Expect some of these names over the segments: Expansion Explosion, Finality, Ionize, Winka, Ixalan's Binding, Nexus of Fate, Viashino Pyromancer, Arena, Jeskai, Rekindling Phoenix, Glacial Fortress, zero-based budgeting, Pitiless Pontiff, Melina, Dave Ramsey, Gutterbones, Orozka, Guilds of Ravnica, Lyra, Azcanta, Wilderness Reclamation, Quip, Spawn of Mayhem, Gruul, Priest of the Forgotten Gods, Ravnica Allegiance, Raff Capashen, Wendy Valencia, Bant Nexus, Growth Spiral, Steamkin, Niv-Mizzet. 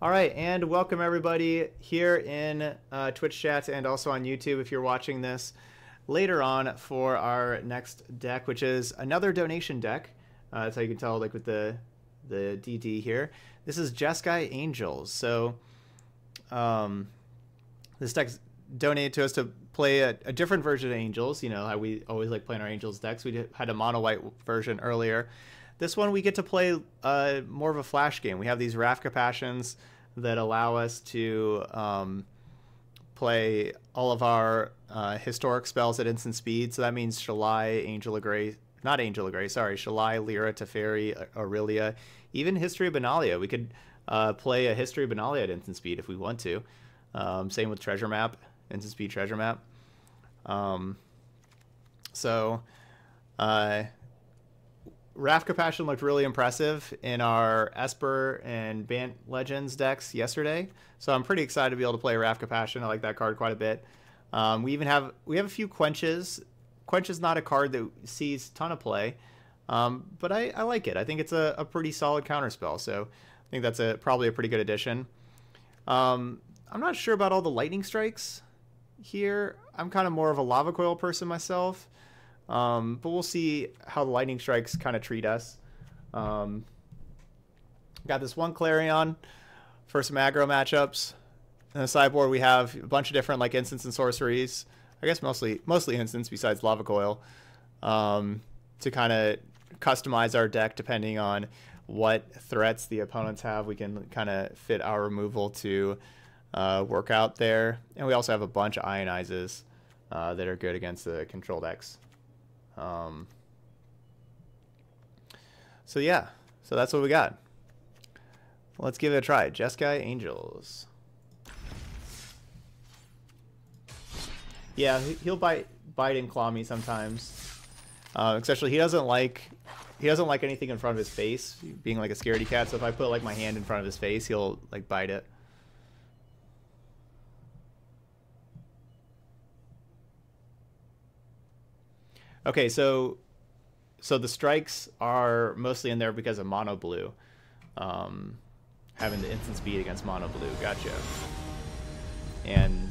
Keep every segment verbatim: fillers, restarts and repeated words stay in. All right, and welcome everybody here in uh, Twitch chat and also on YouTube if you're watching this later on for our next deck, which is another donation deck. Uh, that's how you can tell, like with the the D D here. This is Jeskai Angels. So um, this deck's donated to us to play a, a different version of Angels. You know how we always like playing our Angels decks. We did, had a mono white version earlier. This one we get to play uh, more of a flash game. We have these Raff Capashens that allow us to um, play all of our uh, historic spells at instant speed. So that means Shalai, Angel of Grace, not Angel of Grace, sorry, Shalai, Lyra, Teferi, Aurelia, even History of Benalia. We could uh, play a History of Benalia at instant speed if we want to. Um, same with Treasure Map, instant speed Treasure Map. Um, so... Uh, Raff Capashen looked really impressive in our Esper and Bant Legends decks yesterday, so I'm pretty excited to be able to play Raff Capashen. I like that card quite a bit. Um, we even have we have a few Quenches. Quench is not a card that sees a ton of play, um, but I, I like it. I think it's a, a pretty solid counterspell, so I think that's a probably a pretty good addition. Um, I'm not sure about all the Lightning Strikes here. I'm kind of more of a Lava Coil person myself. Um, but we'll see how the Lightning Strikes kind of treat us. Um, got this one Clarion for some aggro matchups. In the sideboard, we have a bunch of different like instants and sorceries. I guess mostly mostly instants besides Lava Coil um, to kind of customize our deck depending on what threats the opponents have. We can kind of fit our removal to uh, work out there. And we also have a bunch of Ionizes uh, that are good against the control decks. Um, so yeah, so that's what we got. Let's give it a try. Jeskai Angels. Yeah, he'll bite, bite and claw me sometimes. Uh, especially he doesn't like, he doesn't like anything in front of his face, being like a scaredy cat. So if I put like my hand in front of his face, he'll like bite it. Okay, so so the strikes are mostly in there because of mono blue. Um, having the instant speed against mono blue, gotcha. And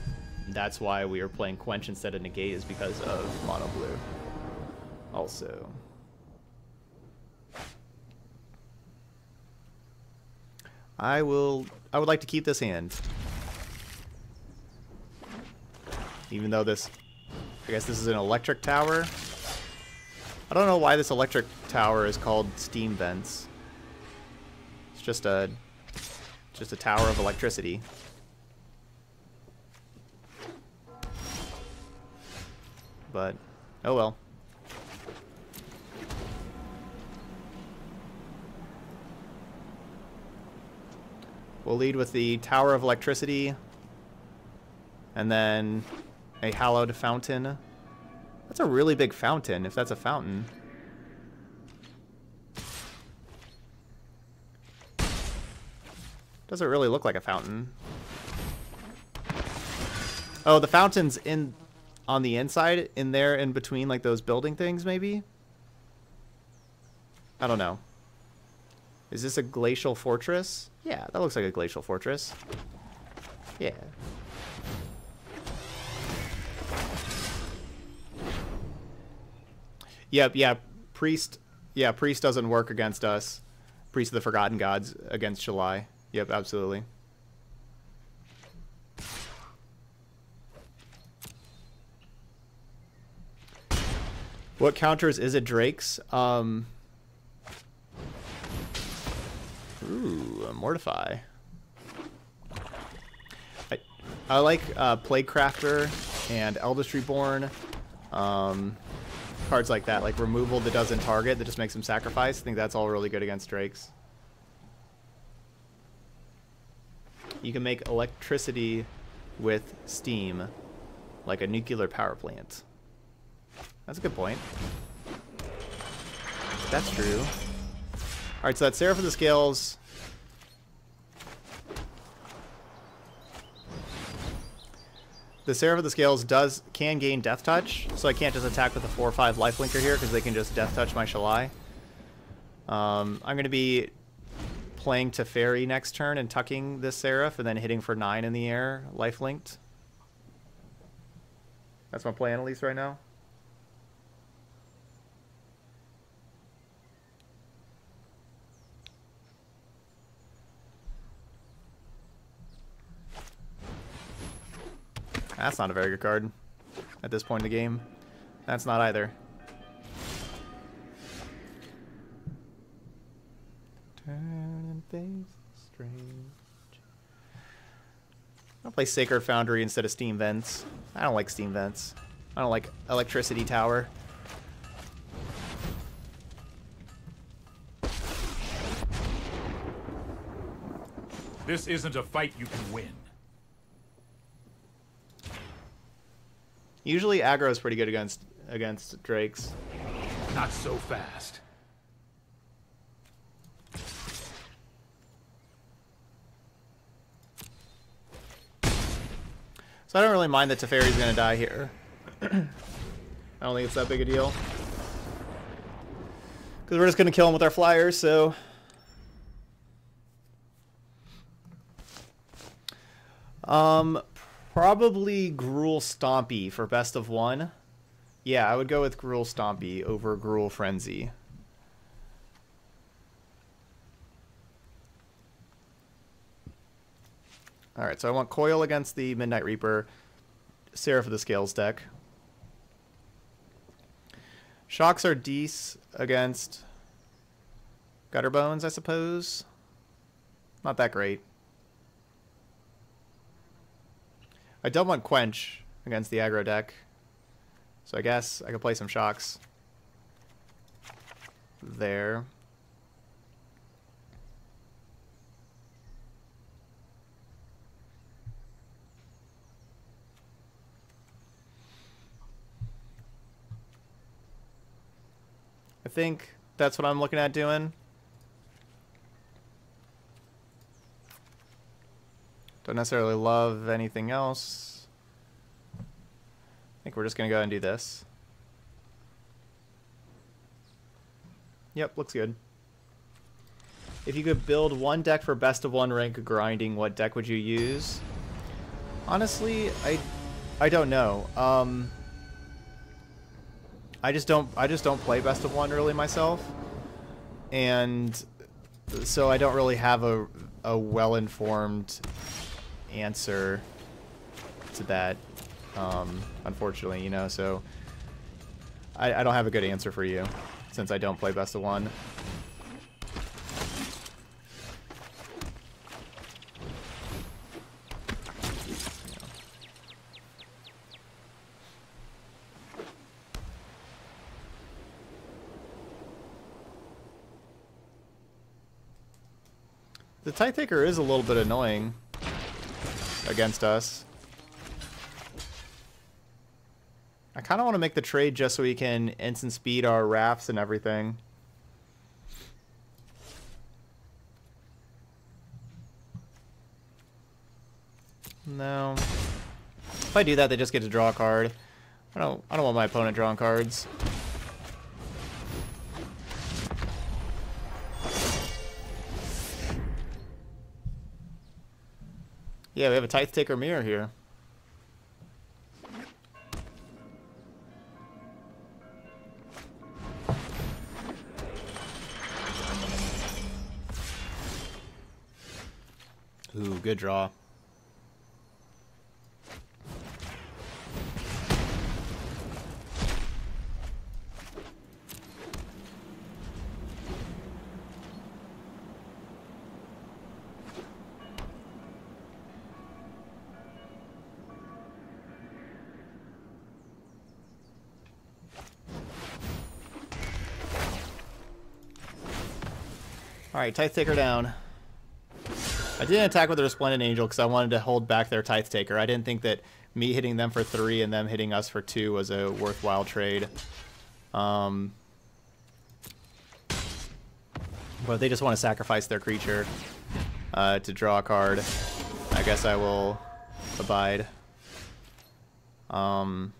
that's why we are playing Quench instead of Negate, is because of mono blue also. I will I would like to keep this hand. Even though this I guess this is an electric tower. I don't know why this electric tower is called Steam Vents. It's just a just a tower of electricity. But oh well. We'll lead with the tower of electricity and then a hallowed fountain. That's a really big fountain, if that's a fountain. Doesn't really look like a fountain. Oh, the fountain's in on the inside, in there, in between, like those building things, maybe? I don't know. Is this a glacial fortress? Yeah, that looks like a glacial fortress. Yeah. Yep, yeah, priest, yeah, priest doesn't work against us. Priest of the Forgotten Gods against Shalai. Yep, absolutely. What counters is it, Drake's? Um, ooh, Mortify. I, I like uh, Plague Crafter and Eldest Reborn. Um... Cards like that, like removal that doesn't target, that just makes them sacrifice. I think that's all really good against Drakes. You can make electricity with steam, like a nuclear power plant. That's a good point. That's true. Alright, so that's Seraph of the Scales. The Seraph of the Scales does can gain Death Touch, so I can't just attack with a four or five lifelinker here because they can just Death Touch my Shalai. Um, I'm going to be playing Teferi next turn and tucking this Seraph and then hitting for nine in the air, life-linked. That's my plan, at least right now. That's not a very good card at this point in the game. That's not either. Turn and things strange. I'll play Sacred Foundry instead of Steam Vents. I don't like Steam Vents. I don't like Electricity Tower. This isn't a fight you can win. Usually aggro is pretty good against against Drakes. Not so fast. So I don't really mind that Teferi's gonna die here. I don't think it's that big a deal. Because we're just gonna kill him with our flyers, so. Um Probably Gruul Stompy for best of one. Yeah, I would go with Gruul Stompy over Gruul Frenzy. Alright, so I want Coil against the Midnight Reaper, Seraph of the Scales deck. Shocks are Dees against Gutterbones, I suppose. Not that great. I don't want Quench against the aggro deck, so I guess I could play some Shocks there. I think that's what I'm looking at doing. Don't necessarily love anything else. I think we're just going to go ahead and do this. Yep, looks good. If you could build one deck for best of one rank grinding, what deck would you use? Honestly, I I don't know. Um I just don't I just don't play best of one really myself. And so I don't really have a a well-informed answer to that, um, unfortunately, you know, so I, I don't have a good answer for you since I don't play best of one. The Tithe Taker is a little bit annoying against us. I kind of want to make the trade just so we can instant speed our Raffs and everything. No. If I do that, they just get to draw a card. I don't. I don't want my opponent drawing cards. Yeah, we have a Tithe Taker mirror here. Ooh, good draw. Alright, Tithe Taker down. I didn't attack with the Resplendent Angel because I wanted to hold back their Tithe Taker. I didn't think that me hitting them for three and them hitting us for two was a worthwhile trade. Um, but they just want to sacrifice their creature uh, to draw a card. I guess I will abide. Um...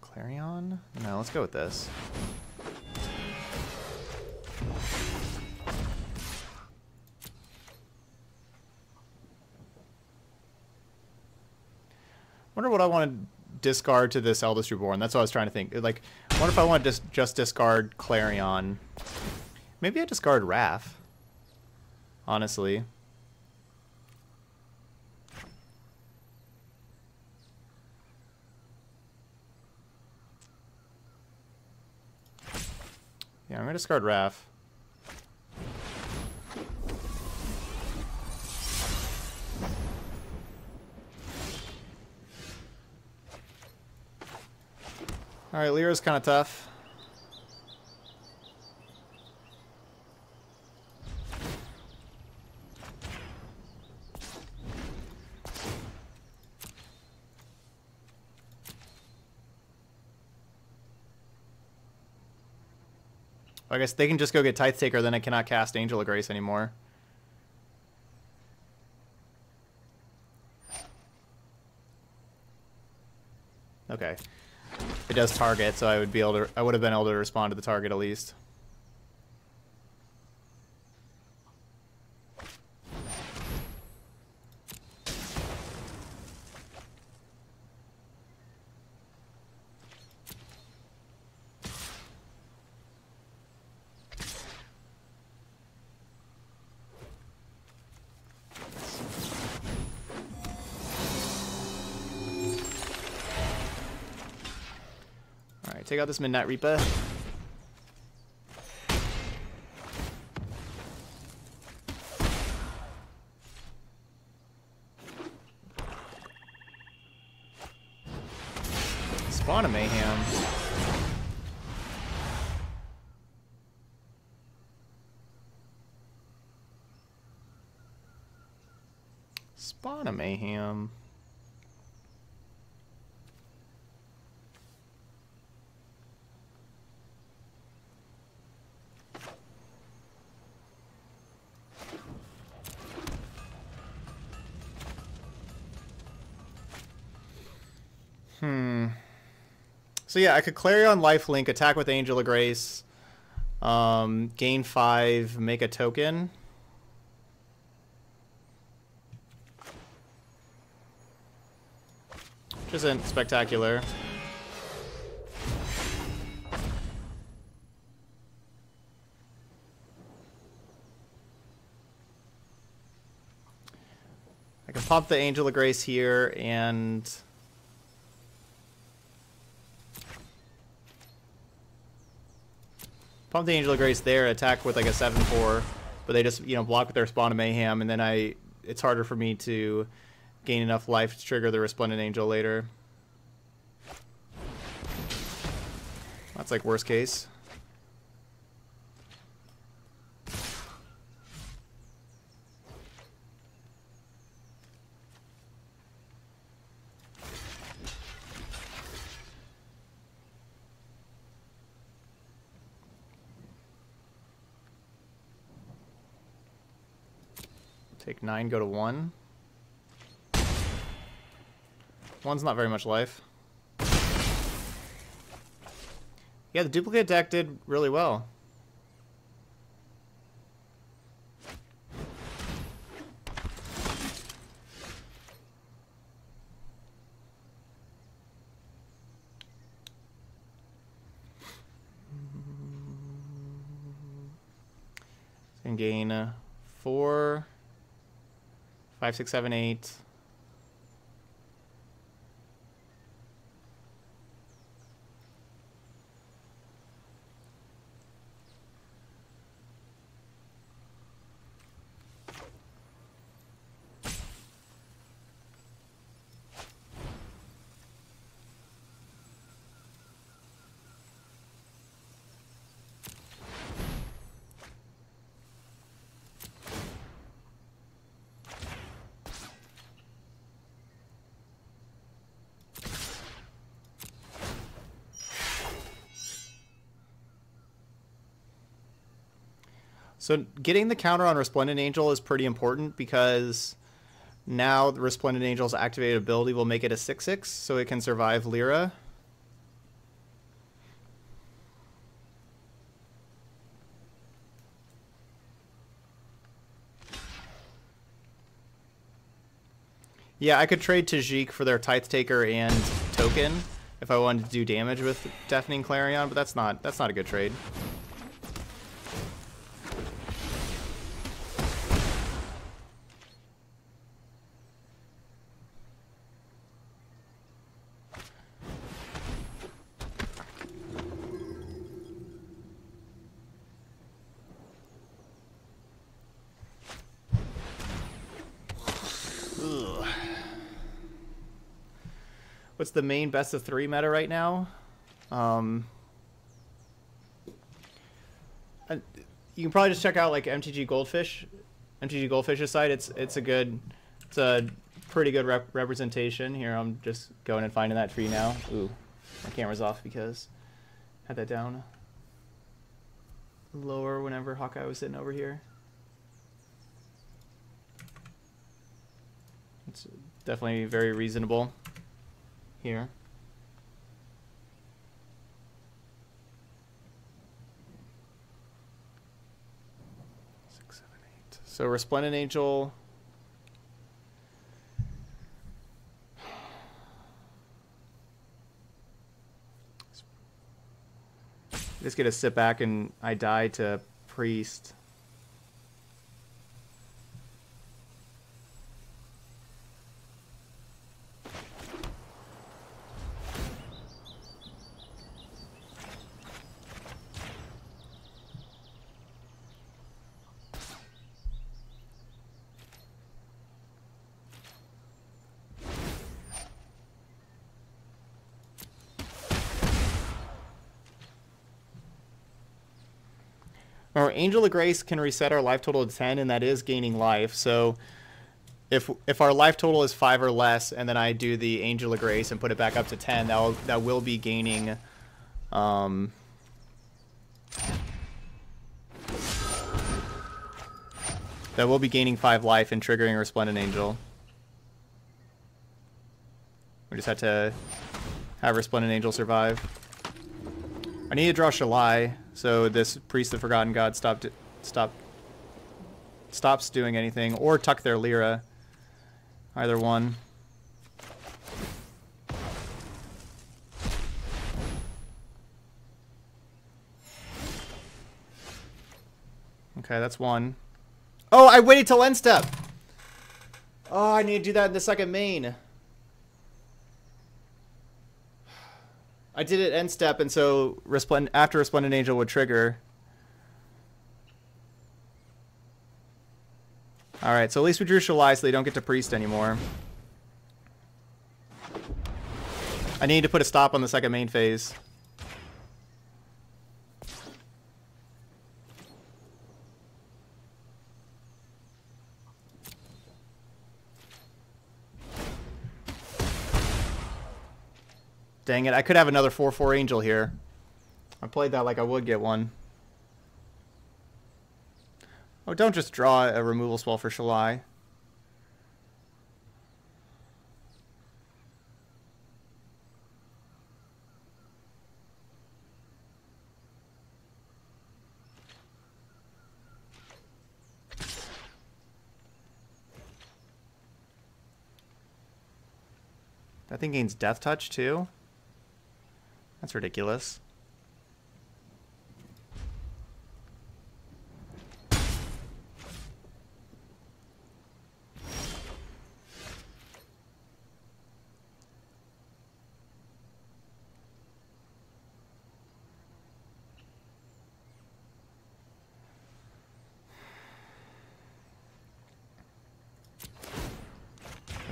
Clarion? No, let's go with this. wonder what I want to discard to this Eldest Reborn. That's what I was trying to think. Like, I wonder if I want to just, just discard Clarion. Maybe I discard Raff. Honestly. Yeah, I'm going to discard Raff. Alright, Lyra's kind of tough. I guess they can just go get Tithe Taker, then I cannot cast Angel of Grace anymore. Okay. It does target, so I would be able to I would have been able to respond to the target at least. Take out this Midnight Reaper. Spawn of Mayhem. Spawn of Mayhem. So yeah, I could Clarion lifelink, attack with Angel of Grace, um, gain five, make a token. Which isn't spectacular. I can pop the Angel of Grace here and... pump the Angel of Grace there, attack with like a seven four, but they just, you know, block with their Spawn of Mayhem, and then I it's harder for me to gain enough life to trigger the Resplendent Angel later. That's like worst case. Take nine, go to one. One's not very much life. Yeah, the duplicate deck did really well. And gain uh, four. Five, six, seven, eight. So getting the counter on Resplendent Angel is pretty important because now the Resplendent Angel's activated ability will make it a six six, so it can survive Lyra. Yeah, I could trade Tajik for their Tithe Taker and token if I wanted to do damage with Deafening Clarion, but that's not that's not a good trade. What's the main best of three meta right now? Um, you can probably just check out like M T G Goldfish, M T G Goldfish's site. It's it's a good, it's a pretty good rep representation. Here I'm just going and finding that for you now. Ooh, my camera's off because I had that down lower whenever Hawkeye was sitting over here. It's definitely very reasonable. Here. Six, seven, eight. So Resplendent Angel. Just get to sit back and I die to Priest. Remember, Angel of Grace can reset our life total to ten, and that is gaining life. So if if our life total is five or less, and then I do the Angel of Grace and put it back up to ten, that will, that will be gaining um, that will be gaining five life and triggering Resplendent Angel. We just had to have Resplendent Angel survive. I need to draw Shalai, so this Priest of the Forgotten God stopped, stopped, stops doing anything, or tuck their Lyra. Either one. Okay, that's one. Oh, I waited till end step! Oh, I need to do that in the second main. I did it end step, and so Resplend after Resplendent Angel would trigger. All right, so at least we drew Shalai, so they don't get to Priest anymore. I need to put a stop on the second main phase. Dang it, I could have another four four Angel here. I played that like I would get one. Oh, don't just draw a removal spell for Shalai. That thing gains Death Touch too? That's ridiculous. I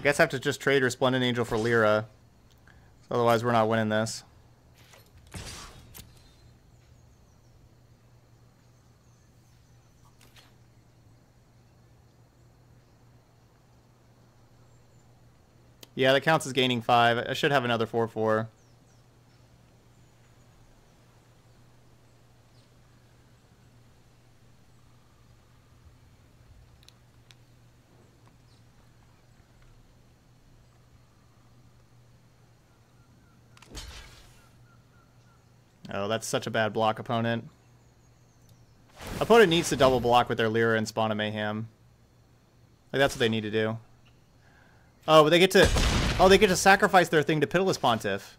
guess I have to just trade Resplendent Angel for Lyra. Otherwise, we're not winning this. Yeah, that counts as gaining five. I should have another four four. Oh, that's such a bad block, opponent. Opponent needs to double block with their Lyra and Spawn of Mayhem. Like, that's what they need to do. Oh, but they get to... Oh, they get to sacrifice their thing to Pitiless Pontiff.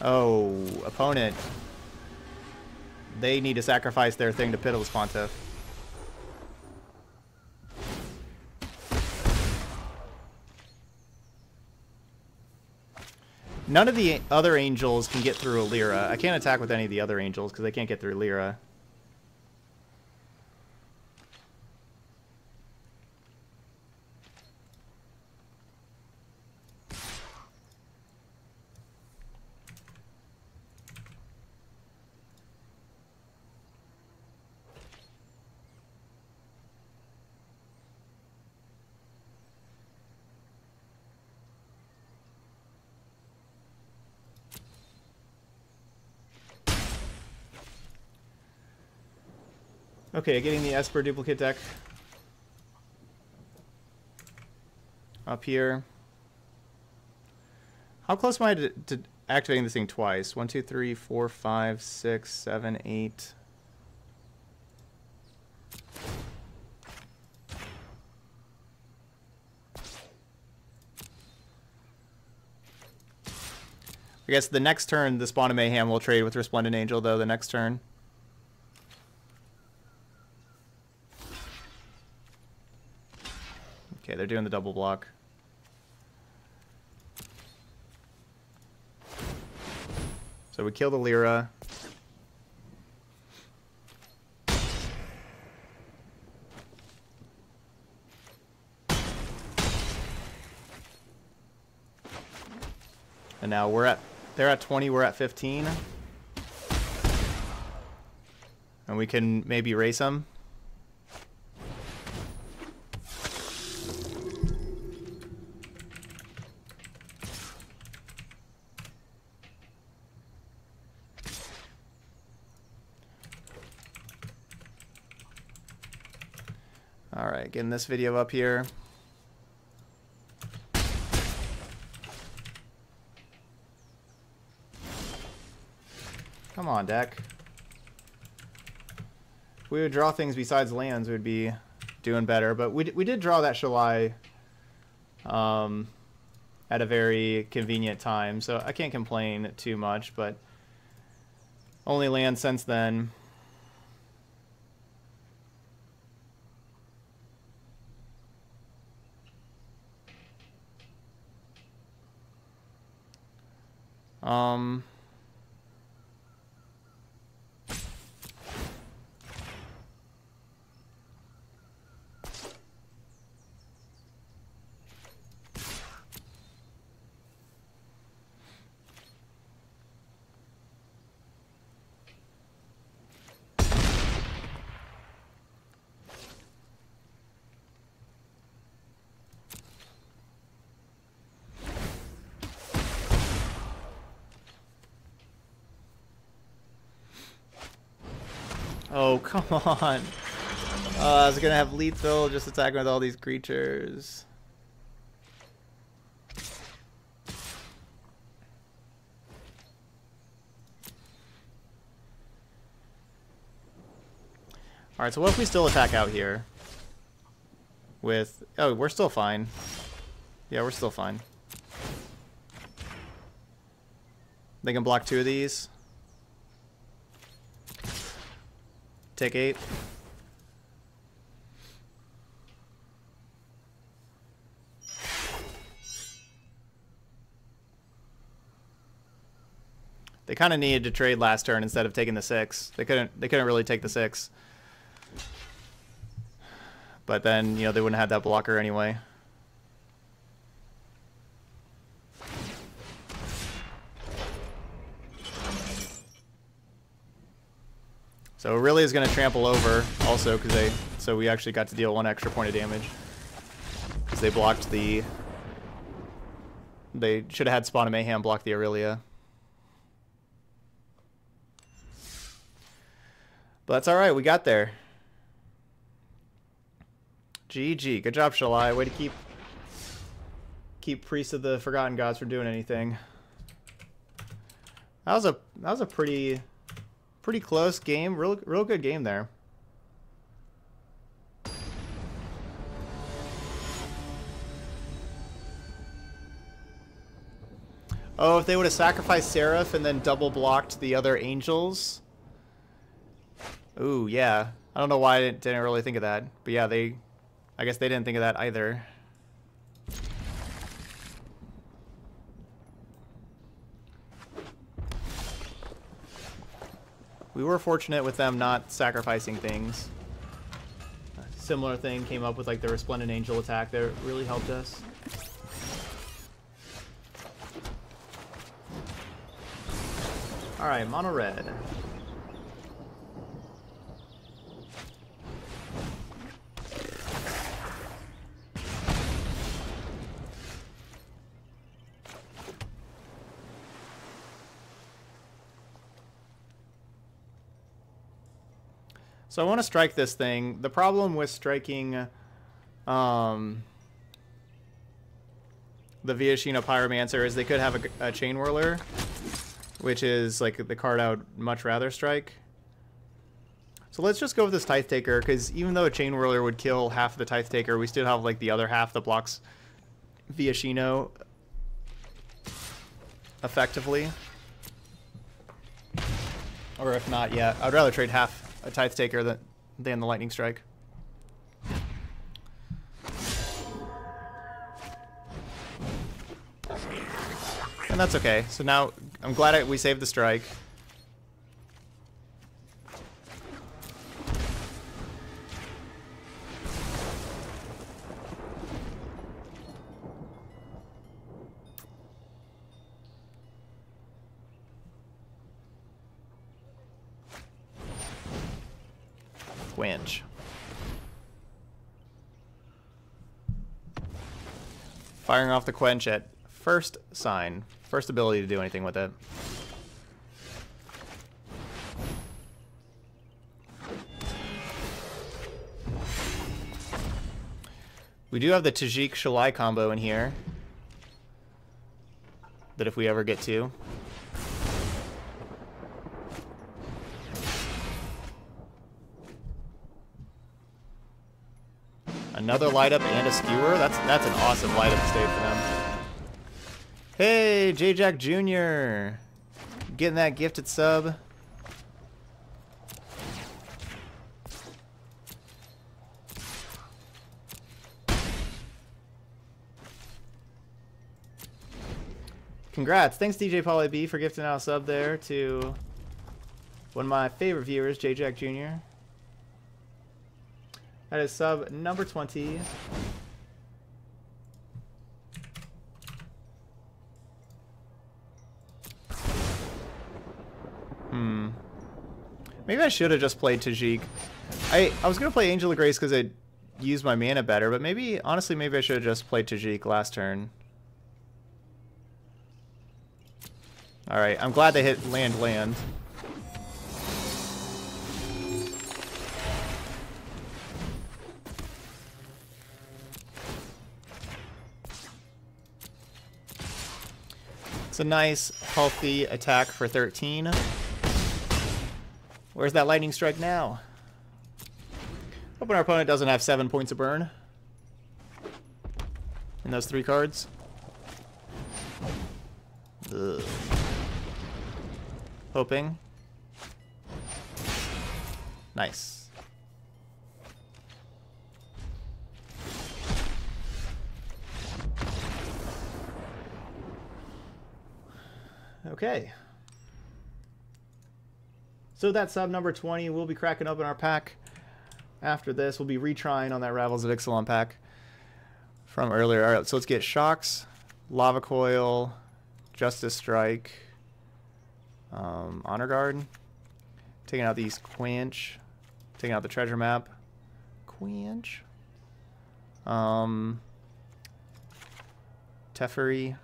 Oh, opponent. They need to sacrifice their thing to Pitiless Pontiff. None of the other angels can get through Lyra. I can't attack with any of the other angels because they can't get through Lyra. Okay, getting the Esper Duplicate deck up here. How close am I to, to activating this thing twice? One, two, three, four, five, six, seven, eight. I guess the next turn, the Spawn of Mayhem will trade with Resplendent Angel, though, the next turn. Okay, they're doing the double block. So we kill the Lyra. And now we're at, they're at twenty, we're at fifteen. And we can maybe race them. Getting this video up here. Come on, deck. If we would draw things besides lands, we'd be doing better. But we, we did draw that Shalai um, at a very convenient time, so I can't complain too much, but only land since then. Um, Oh, come on. Uh, I was going to have lethal just attacking with all these creatures. Alright, so what if we still attack out here? With... Oh, we're still fine. Yeah, we're still fine. They can block two of these. Take eight. They kind of needed to trade last turn instead of taking the six. They couldn't. They couldn't really take the six. But then you know they wouldn't have that blocker anyway. So Aurelia is going to trample over also because they, so we actually got to deal one extra point of damage because they blocked the, they should have had Spawn of Mayhem block the Aurelia. But that's all right, we got there. G G, good job Shalai, way to keep, keep Priest of the Forgotten Gods from doing anything. That was a, that was a pretty... Pretty close game, real, real good game there. Oh, if they would have sacrificed Seraph and then double blocked the other angels. Ooh, yeah. I don't know why I didn't, didn't really think of that. But yeah, they... I guess they didn't think of that either. We were fortunate with them not sacrificing things. A similar thing came up with like the Resplendent Angel attack that really helped us. Alright, mono red. So I want to strike this thing. The problem with striking um, the Viashino Pyromancer is they could have a, a Chain Whirler, which is like the card I would much rather strike. So let's just go with this Tithe Taker, because even though a Chain Whirler would kill half the Tithe Taker, we still have like the other half that blocks Viashino effectively. Or if not, yeah, I'd rather trade half a Tithe Taker than, than the Lightning Strike. And that's okay. So now, I'm glad I, we saved the strike. Quench. Firing off the Quench at first sign. First ability to do anything with it. We do have the Tajik Shalai combo in here. That if we ever get to. Another light up and a skewer. That's that's an awesome light up state for them. Hey, J Jack Junior, getting that gifted sub. Congrats! Thanks, D J Pauly B, for gifting out a sub there to one of my favorite viewers, J Jack Junior That is sub number twenty. Hmm. Maybe I should have just played Tajik. I, I was going to play Angel of Grace because it used my mana better, but maybe, honestly, maybe I should have just played Tajik last turn. Alright, I'm glad they hit land land. It's a nice, healthy attack for thirteen. Where's that Lightning Strike now? Hoping our opponent doesn't have seven points of burn in those three cards. Ugh. Hoping. Nice. Okay. So that's sub number twenty. We'll be cracking open our pack after this. We'll be retrying on that Ravels of Ixalan pack from earlier. All right, so let's get Shocks, Lava Coil, Justice Strike, um, Honor Guard. Taking out these Quench. Taking out the Treasure Map. Quench. Um, Teferi.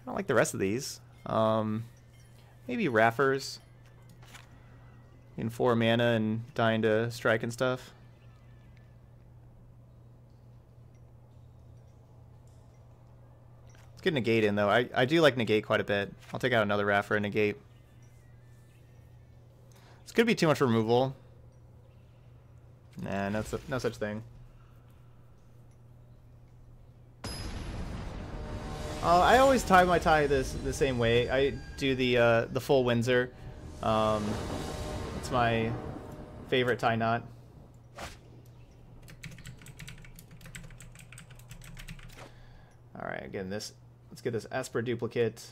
I don't like the rest of these. Um, maybe Raffers in four mana and dying to strike and stuff. Let's get Negate in though. I, I do like Negate quite a bit. I'll take out another Raffer and Negate. It's gonna be too much removal. Nah, no, no such thing. Uh, I always tie my tie this the same way. I do the uh, the full Windsor. Um, it's my favorite tie knot. All right, again, this. Let's get this Esper Duplicate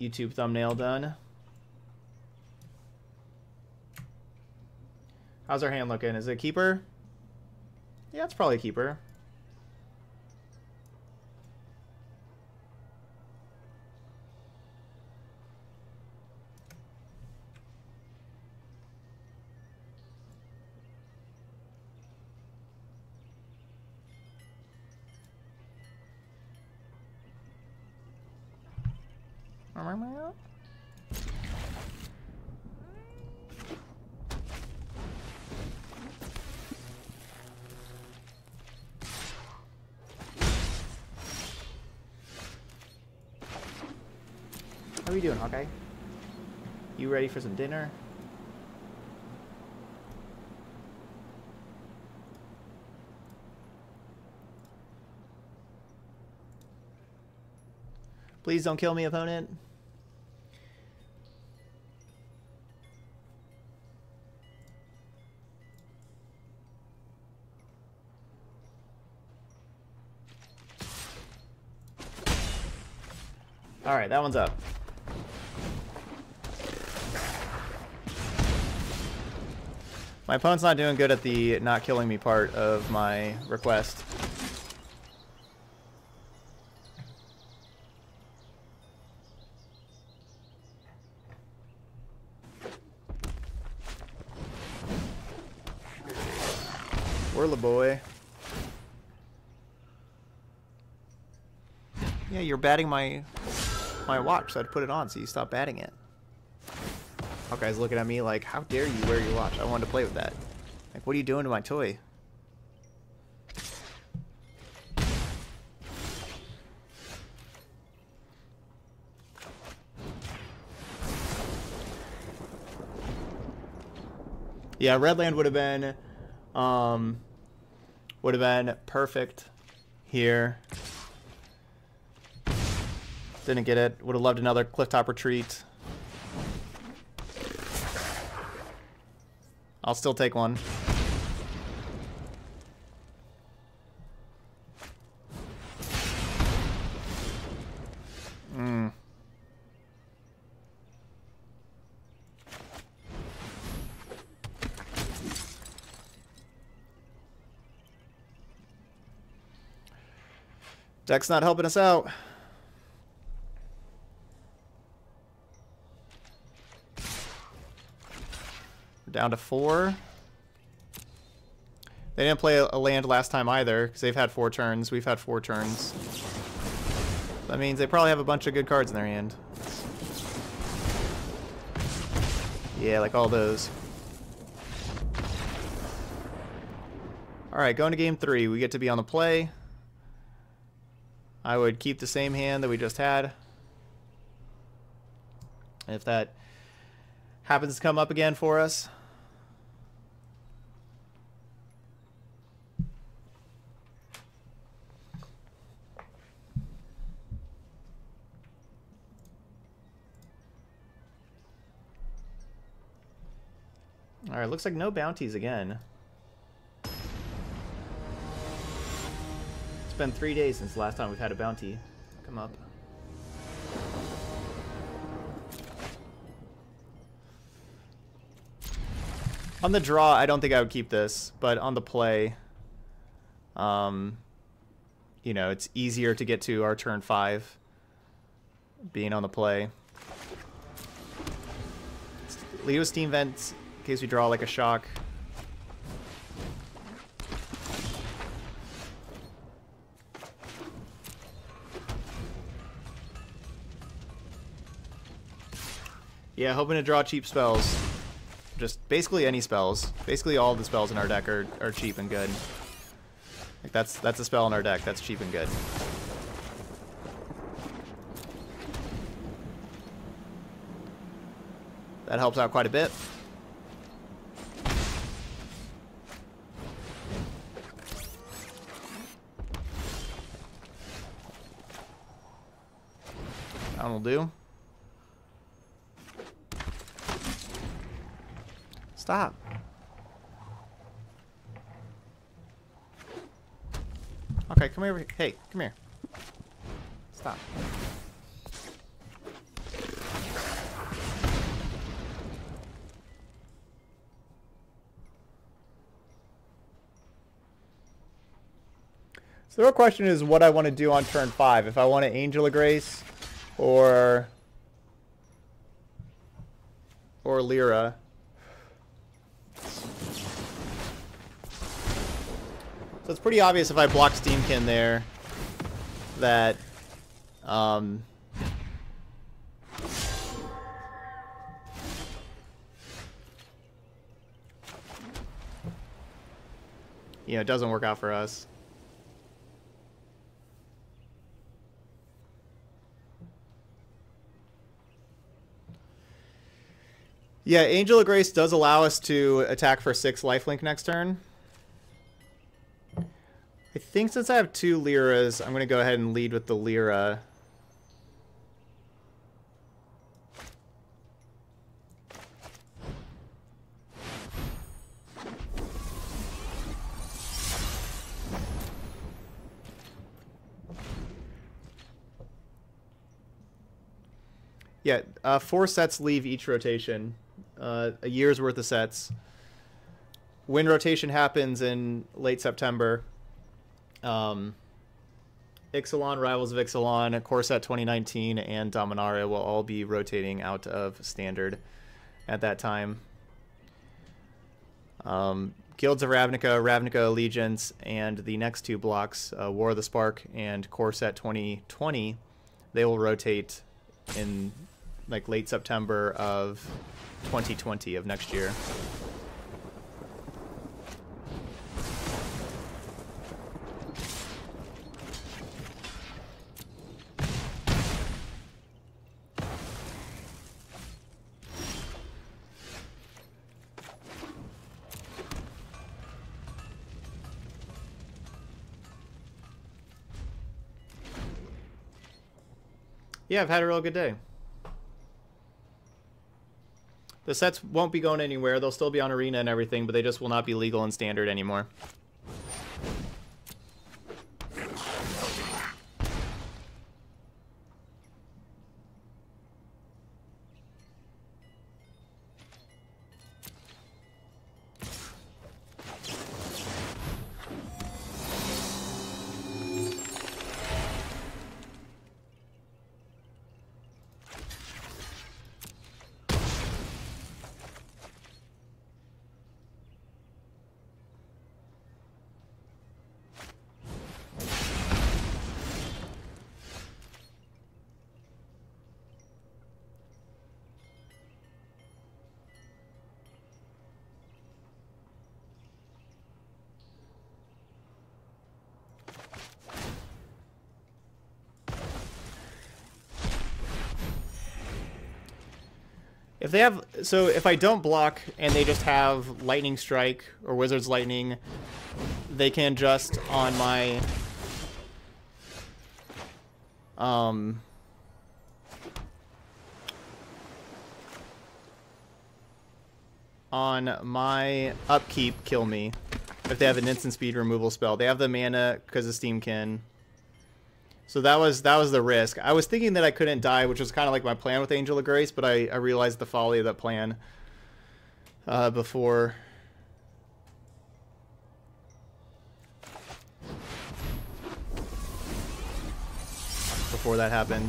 YouTube thumbnail done. How's our hand looking? Is it a keeper? Yeah, it's probably a keeper. How are you doing, Hawkeye? You ready for some dinner? Please don't kill me, opponent. All right, that one's up. My opponent's not doing good at the not killing me part of my request. Whirla boy. Yeah, you're batting my my watch, so I'd put it on so you stop batting it. Hawkeye's looking at me like, how dare you wear your watch? I wanted to play with that. Like, what are you doing to my toy? Yeah, Redland would have been, um, would have been perfect here. Didn't get it. Would have loved another clifftop retreat. I'll still take one. Mm. Deck's not helping us out. Down to four. They didn't play a land last time either, because they've had four turns. We've had four turns. That means they probably have a bunch of good cards in their hand. Yeah, like all those. Alright, going to game three. We get to be on the play. I would keep the same hand that we just had. And if that happens to come up again for us, all right, looks like no bounties again. It's been three days since the last time we've had a bounty come up. On the draw, I don't think I would keep this, but on the play, um, you know, it's easier to get to our turn five being on the play. Leo Steam Vents in case we draw like a shock. Yeah, hoping to draw cheap spells. Just basically any spells. Basically all of the spells in our deck are, are cheap and good. Like that's that's a spell in our deck that's cheap and good. That helps out quite a bit. That'll do. Stop. Okay, come over here. Hey, come here. Stop. So the real question is what I want to do on turn five. If I want to Angel of Grace or or Lyra. So it's pretty obvious if I block Steamkin there that um, you know, it doesn't work out for us. Yeah, Angel of Grace does allow us to attack for six lifelink next turn. I think since I have two Lyras, I'm going to go ahead and lead with the Lyra. Yeah, uh, four sets leave each rotation. Uh, a year's worth of sets. When rotation happens in late September, um, Ixalan, Rivals of Ixalan, Corset twenty nineteen, and Dominaria will all be rotating out of Standard at that time. Um, Guilds of Ravnica, Ravnica Allegiance, and the next two blocks, uh, War of the Spark and Corset twenty twenty, they will rotate in like late September of twenty twenty, of next year. Yeah, I've had a real good day. The sets won't be going anywhere. They'll still be on Arena and everything, but they just will not be legal and Standard anymore. If they have, so if I don't block and they just have Lightning Strike or Wizard's Lightning, they can just on my um on my upkeep kill me if they have an instant speed removal spell. They have the mana because of Steamkin. So that was that was the risk. I was thinking that I couldn't die, which was kind of like my plan with Angel of Grace, but I, I realized the folly of that plan uh, before. Before that happened.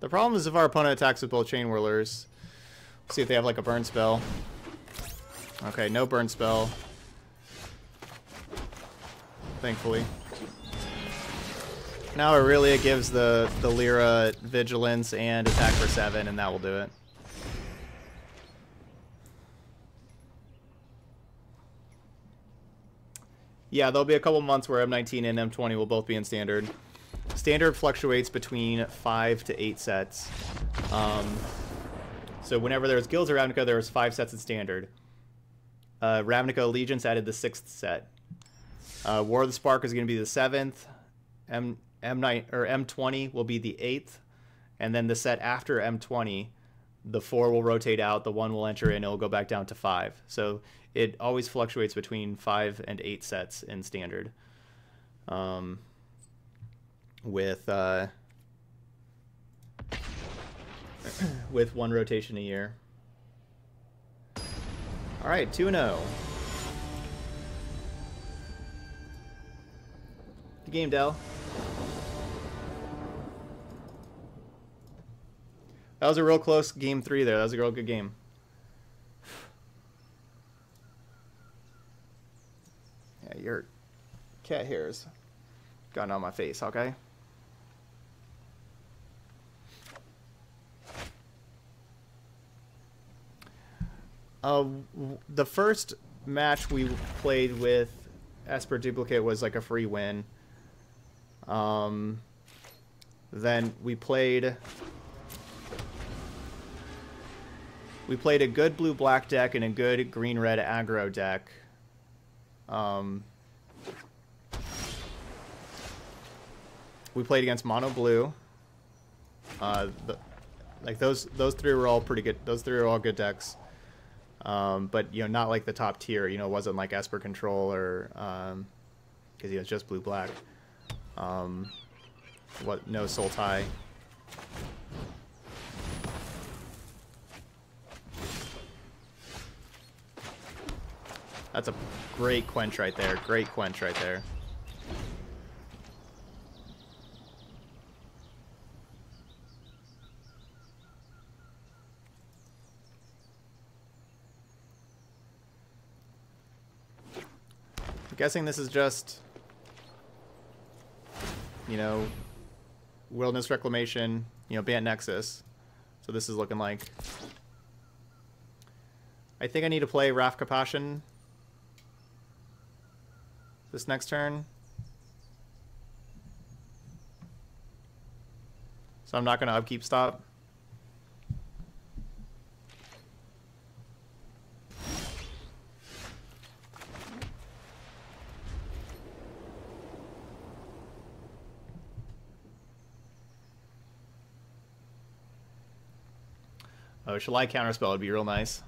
The problem is if our opponent attacks with both Chain Whirlers. Let's see if they have like a burn spell. Okay, no burn spell. Thankfully. Now Aurelia gives the, the Lyra Vigilance and attack for seven, and that will do it. Yeah, there'll be a couple months where M nineteen and M twenty will both be in Standard. Standard fluctuates between five to eight sets. Um, so whenever there's Guilds of Ravnica, there was five sets in Standard. Uh, Ravnica Allegiance added the sixth set. Uh, War of the Spark is going to be the seventh. M M9 or M twenty will be the eighth, and then the set after M twenty, the four will rotate out, the one will enter, and it'll go back down to five. So it always fluctuates between five and eight sets in Standard. Um, with uh, with one rotation a year. All right, two and oh. Good game, Dell. That was a real close game three there. That was a real good game. Yeah, your cat hair's gotten on my face, okay? Uh, the first match we played with Esper Duplicate was like a free win. Um, then we played... We played a good blue-black deck and a good green-red aggro deck. Um, we played against mono-blue. Uh, like those, those three were all pretty good. Those three were all good decks, um, but you know, not like the top tier. You know, it wasn't like Esper Control or um, because he was just blue-black. Um, what? No Sultai. That's a great quench right there. Great quench right there. I'm guessing this is just, you know, Wilderness Reclamation, you know, Bant Nexus. So this is looking like... I think I need to play Raff Capashen this next turn. So I'm not going to upkeep stop. Oh, Shalai counterspell would be real nice.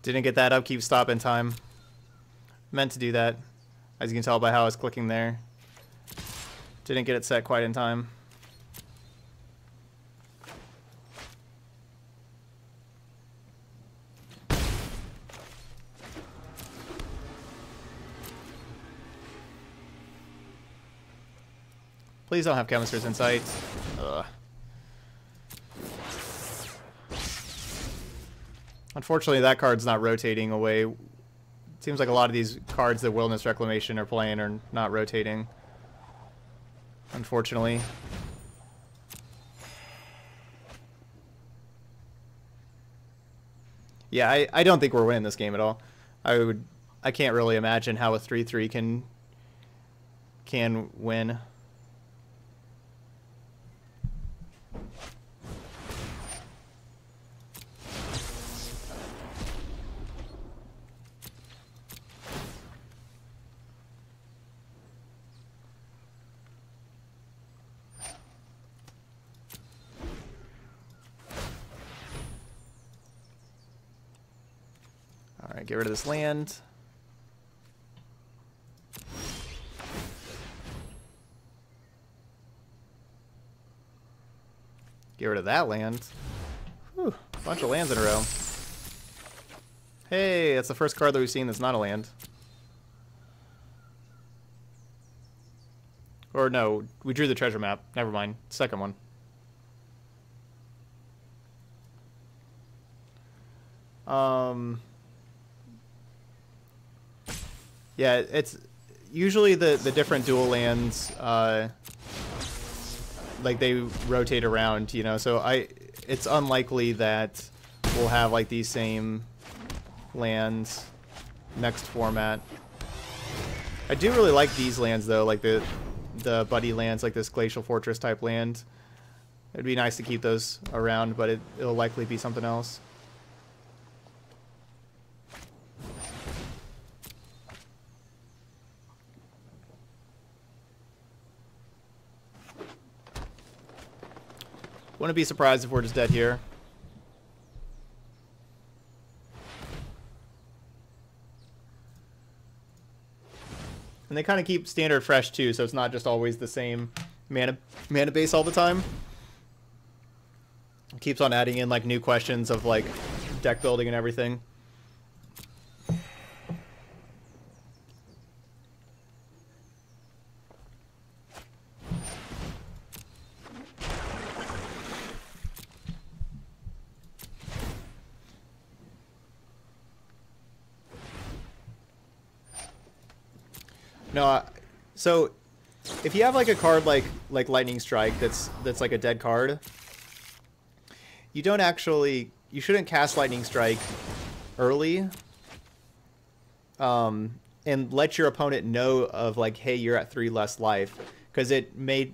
Didn't get that upkeep stop in time. Meant to do that, as you can tell by how I was clicking there. Didn't get it set quite in time. Please don't have Chemister's Insight. Ugh. Unfortunately, that card's not rotating away. It seems like a lot of these cards that Wilderness Reclamation are playing are not rotating, unfortunately. Yeah, I, I don't think we're winning this game at all. I would, I can't really imagine how a three three can can win. Get rid of this land. Get rid of that land. Whew, bunch of lands in a row. Hey, that's the first card that we've seen that's not a land. Or no, we drew the treasure map. Never mind. Second one. Um, yeah, it's usually the, the different dual lands, uh, like they rotate around, you know, so I, it's unlikely that we'll have like these same lands next format. I do really like these lands though, like the, the buddy lands, like this Glacial Fortress type land. It'd be nice to keep those around, but it, it'll likely be something else. Wouldn't be surprised if we're just dead here. And they kind of keep standard fresh too, so it's not just always the same mana, mana base all the time. It keeps on adding in like new questions of like deck building and everything. No, so if you have like a card like like Lightning Strike that's that's like a dead card, you don't actually you shouldn't cast Lightning Strike early, um, and let your opponent know of like, hey, you're at three less life, because it may,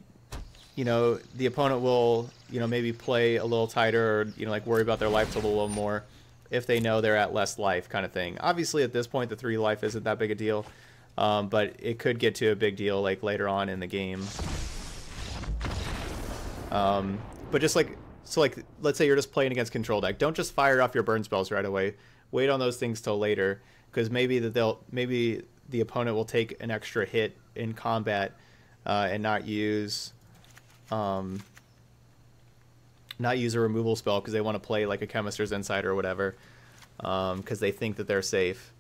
you know, the opponent will, you know, maybe play a little tighter, or, you know, like worry about their life a little more if they know they're at less life kind of thing. Obviously, at this point, the three life isn't that big a deal. Um, but it could get to a big deal like later on in the game. Um, but just like, so like, let's say you're just playing against control deck. Don't just fire off your burn spells right away. Wait on those things till later, because maybe that they'll maybe the opponent will take an extra hit in combat uh, and not use um, not use a removal spell because they want to play like a Chemister's Insight or whatever, because um, they think that they're safe.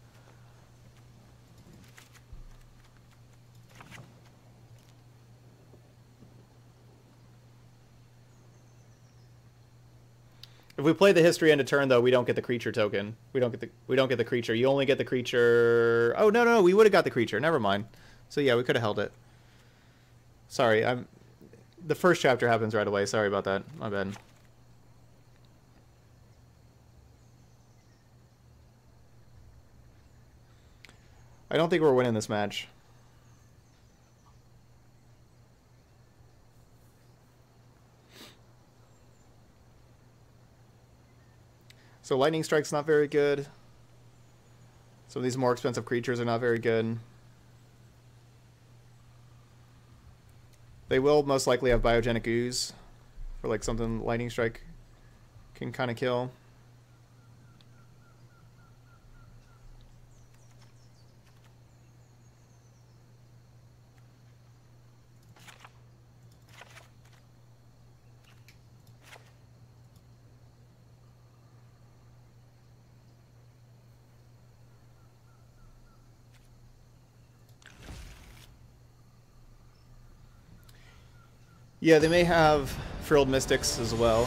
If we play the history end of turn, though, we don't get the creature token. We don't get the we don't get the creature. You only get the creature. Oh no no, we would have got the creature. Never mind. So yeah, we could have held it. Sorry, I'm. The first chapter happens right away. Sorry about that. My bad. I don't think we're winning this match. So Lightning Strike's not very good. Some of these more expensive creatures are not very good. They will most likely have Biogenic Ooze for like something Lightning Strike can kind of kill. Yeah, they may have Frilled Mystics as well.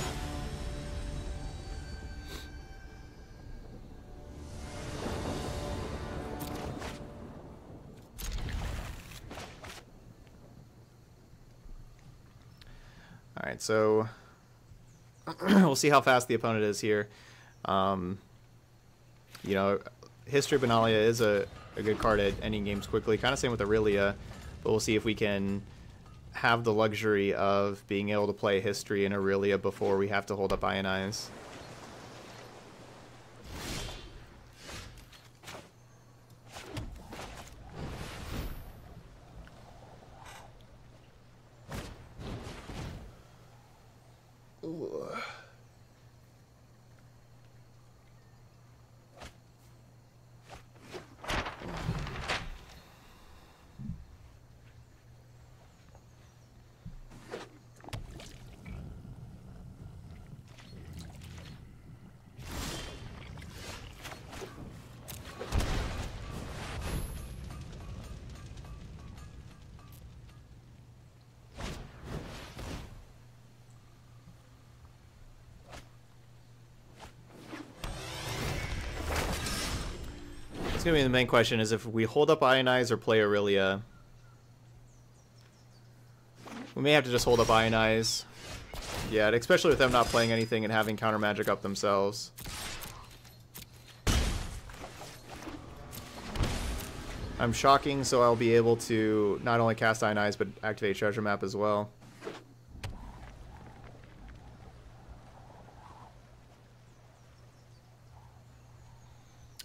Alright, so we'll see how fast the opponent is here. Um, you know, History of Benalia is a, a good card at ending games quickly. Kind of same with Aurelia, but we'll see if we can have the luxury of being able to play History in Aurelia before we have to hold up Ionize. Ooh. going to be the main question, is if we hold up Ionize or play Aurelia. We may have to just hold up Ionize. Yeah, especially with them not playing anything and having counter magic up themselves. I'm shocking, so I'll be able to not only cast Ionize, but activate Treasure Map as well.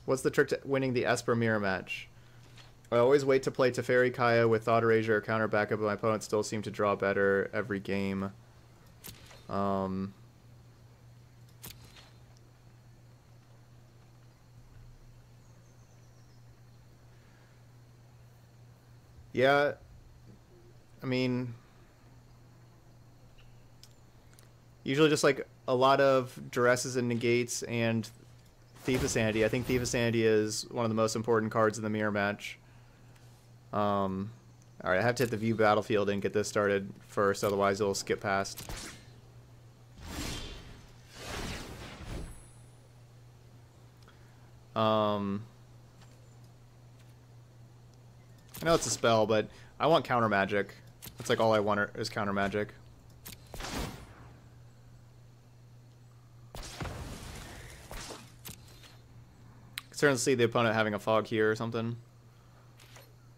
What's the trick to winning the Esper mirror match? I always wait to play Teferi Kaya with Thought Erasure or counter backup, but my opponents still seem to draw better every game. Um, yeah, I mean, usually just like a lot of duresses and negates and Thief of Sanity. I think Thief of Sanity is one of the most important cards in the mirror match. Um, all right, I have to hit the view battlefield and get this started first, otherwise it'll skip past. Um, I know it's a spell, but I want counter magic. That's like all I want is counter magic. I can certainly see the opponent having a fog here or something.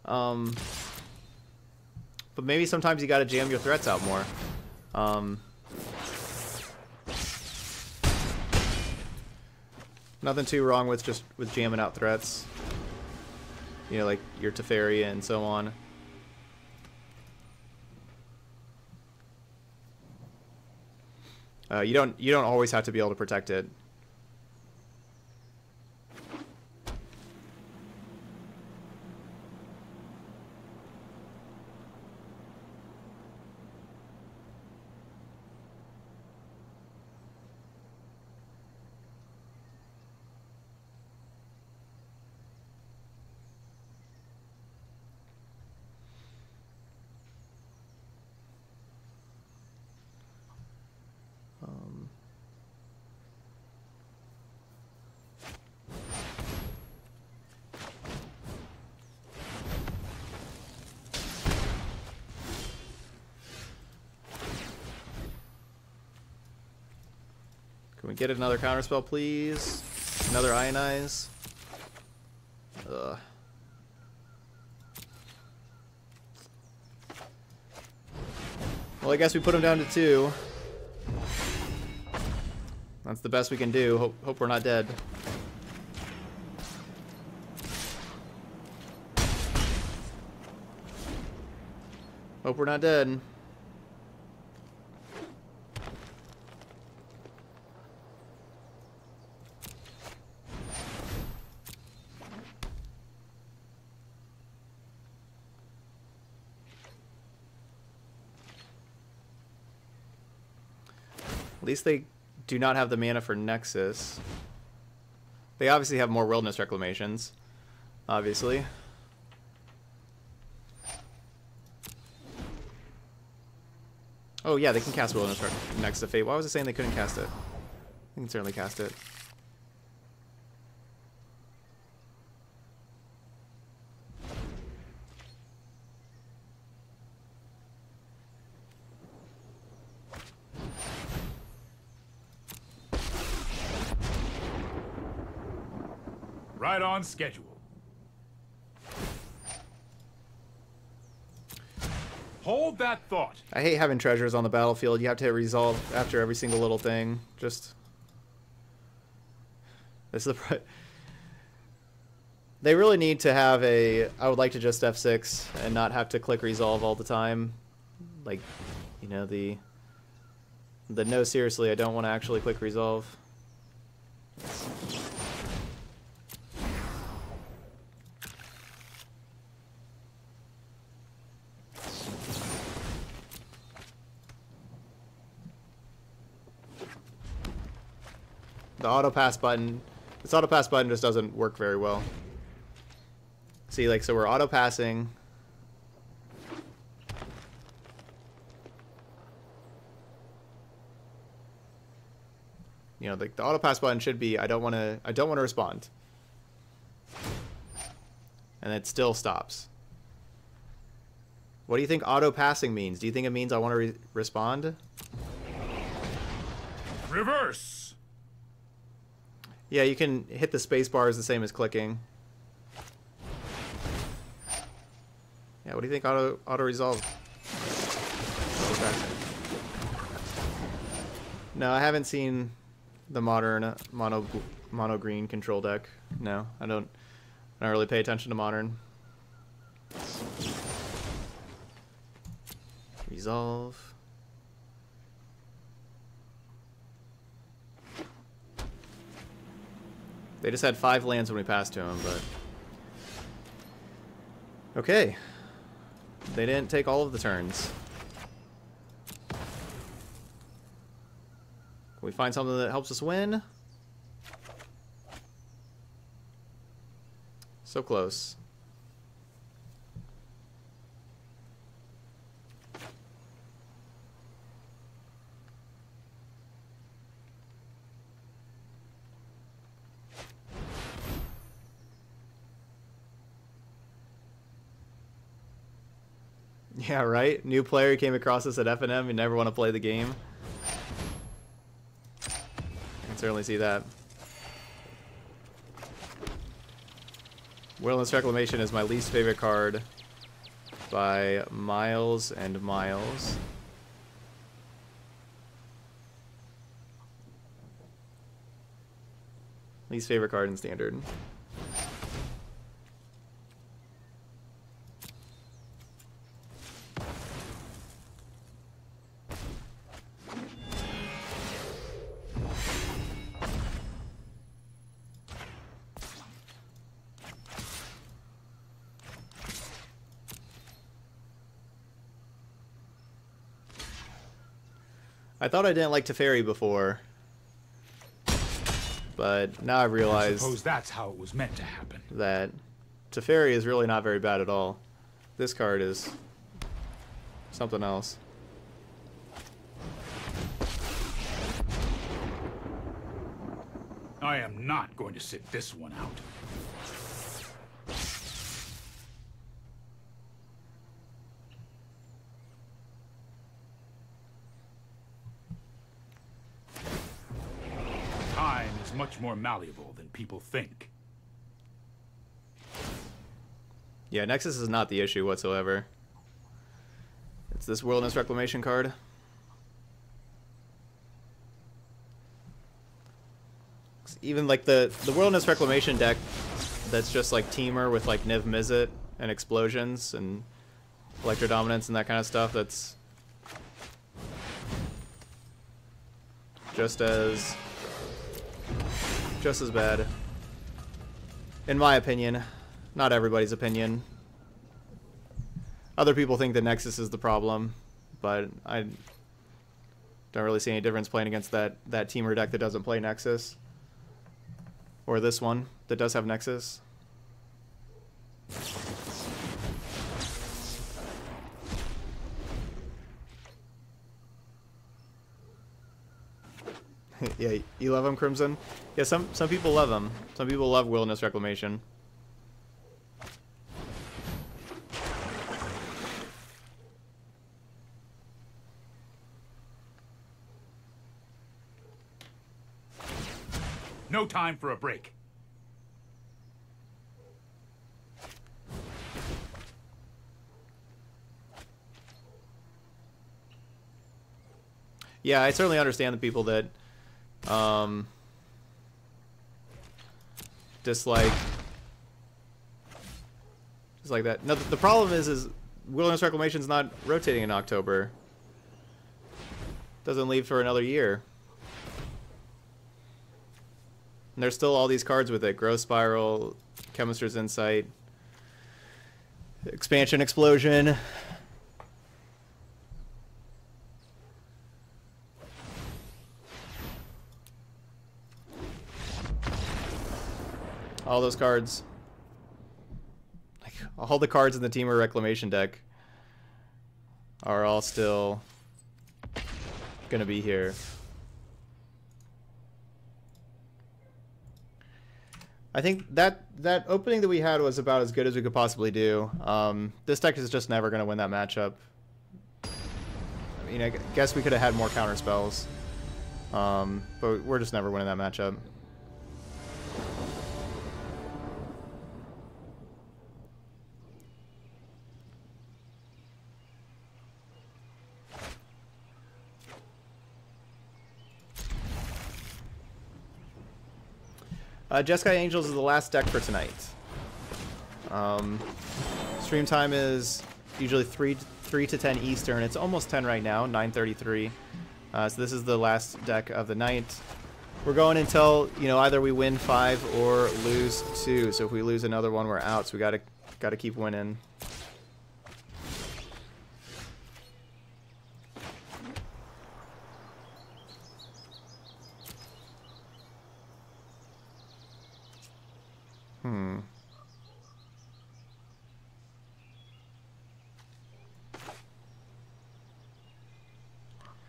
Um, but maybe sometimes you gotta jam your threats out more. Um, nothing too wrong with just with jamming out threats. You know, like your Teferi and so on. Uh, you don't you don't always have to be able to protect it. Get another counterspell, please. Another Ionize. Ugh. Well, I guess we put him down to two. That's the best we can do. Hope, hope we're not dead. Hope we're not dead. At least they do not have the mana for Nexus. They obviously have more Wilderness Reclamations, obviously. Oh yeah, they can cast Wilderness Nexus of Fate. Why was I saying they couldn't cast it? They can certainly cast it. Right on schedule. Hold that thought. I hate having treasures on the battlefield. You have to hit resolve after every single little thing. Just this is the. They really need to have a. I would like to just F six and not have to click resolve all the time, like, you know, the. The no, seriously, I don't want to actually click resolve. The auto pass button, this auto pass button just doesn't work very well. See, like, so we're auto passing. You know, like the, the auto pass button should be, I don't want to, I don't want to respond. and it still stops. What do you think auto-passing means? Do you think it means I want to re respond? Reverse! Yeah, you can hit the space bar is the same as clicking. Yeah, what do you think auto, auto-resolve? Auto-passing. No, I haven't seen the modern mono, mono green control deck. No, I don't, I don't really pay attention to modern. Resolve. They just had five lands when we passed to him, but... Okay. They didn't take all of the turns. Can we find something that helps us win? So close. Yeah, right? New player who came across us at F N M, you never want to play the game. I can certainly see that. Wilderness Reclamation is my least favorite card by miles and miles. Least favorite card in Standard. I thought I didn't like Teferi before, but now I realize I that's how it was meant to happen. That Teferi is really not very bad at all. This card is something else. I am not going to sit this one out. Much more malleable than people think. Yeah, Nexus is not the issue whatsoever. It's this Wilderness Reclamation card. Even like the the Wilderness Reclamation deck that's just like Teamer with like Niv Mizzet and Explosions and Electrodominance and that kind of stuff, that's just as Just as bad. In my opinion. Not everybody's opinion. Other people think that Nexus is the problem, but I don't really see any difference playing against that, that Teamer deck that doesn't play Nexus. Or this one that does have Nexus. Yeah, you love him, Crimson? Yeah, some some people love him. Some people love Wilderness Reclamation. No time for a break. Yeah, I certainly understand the people that Um, dislike, just like that. No, the problem is, is Wilderness Reclamation's not rotating in October. Doesn't leave for another year. And there's still all these cards with it: Growth Spiral, Chemist's Insight, Expansion Explosion. All those cards, like all the cards in the Teamer Reclamation deck, are all still gonna be here. I think that that opening that we had was about as good as we could possibly do. Um, this deck is just never going to win that matchup. I mean, I guess we could have had more counter spells, um, but we're just never winning that matchup. Uh, Jeskai Angels is the last deck for tonight. Um, stream time is usually three, three to ten Eastern. It's almost ten right now, nine thirty-three. Uh, so this is the last deck of the night. We're going until, you know, either we win five or lose two. So if we lose another one, we're out. So we gotta gotta keep winning. Hmm.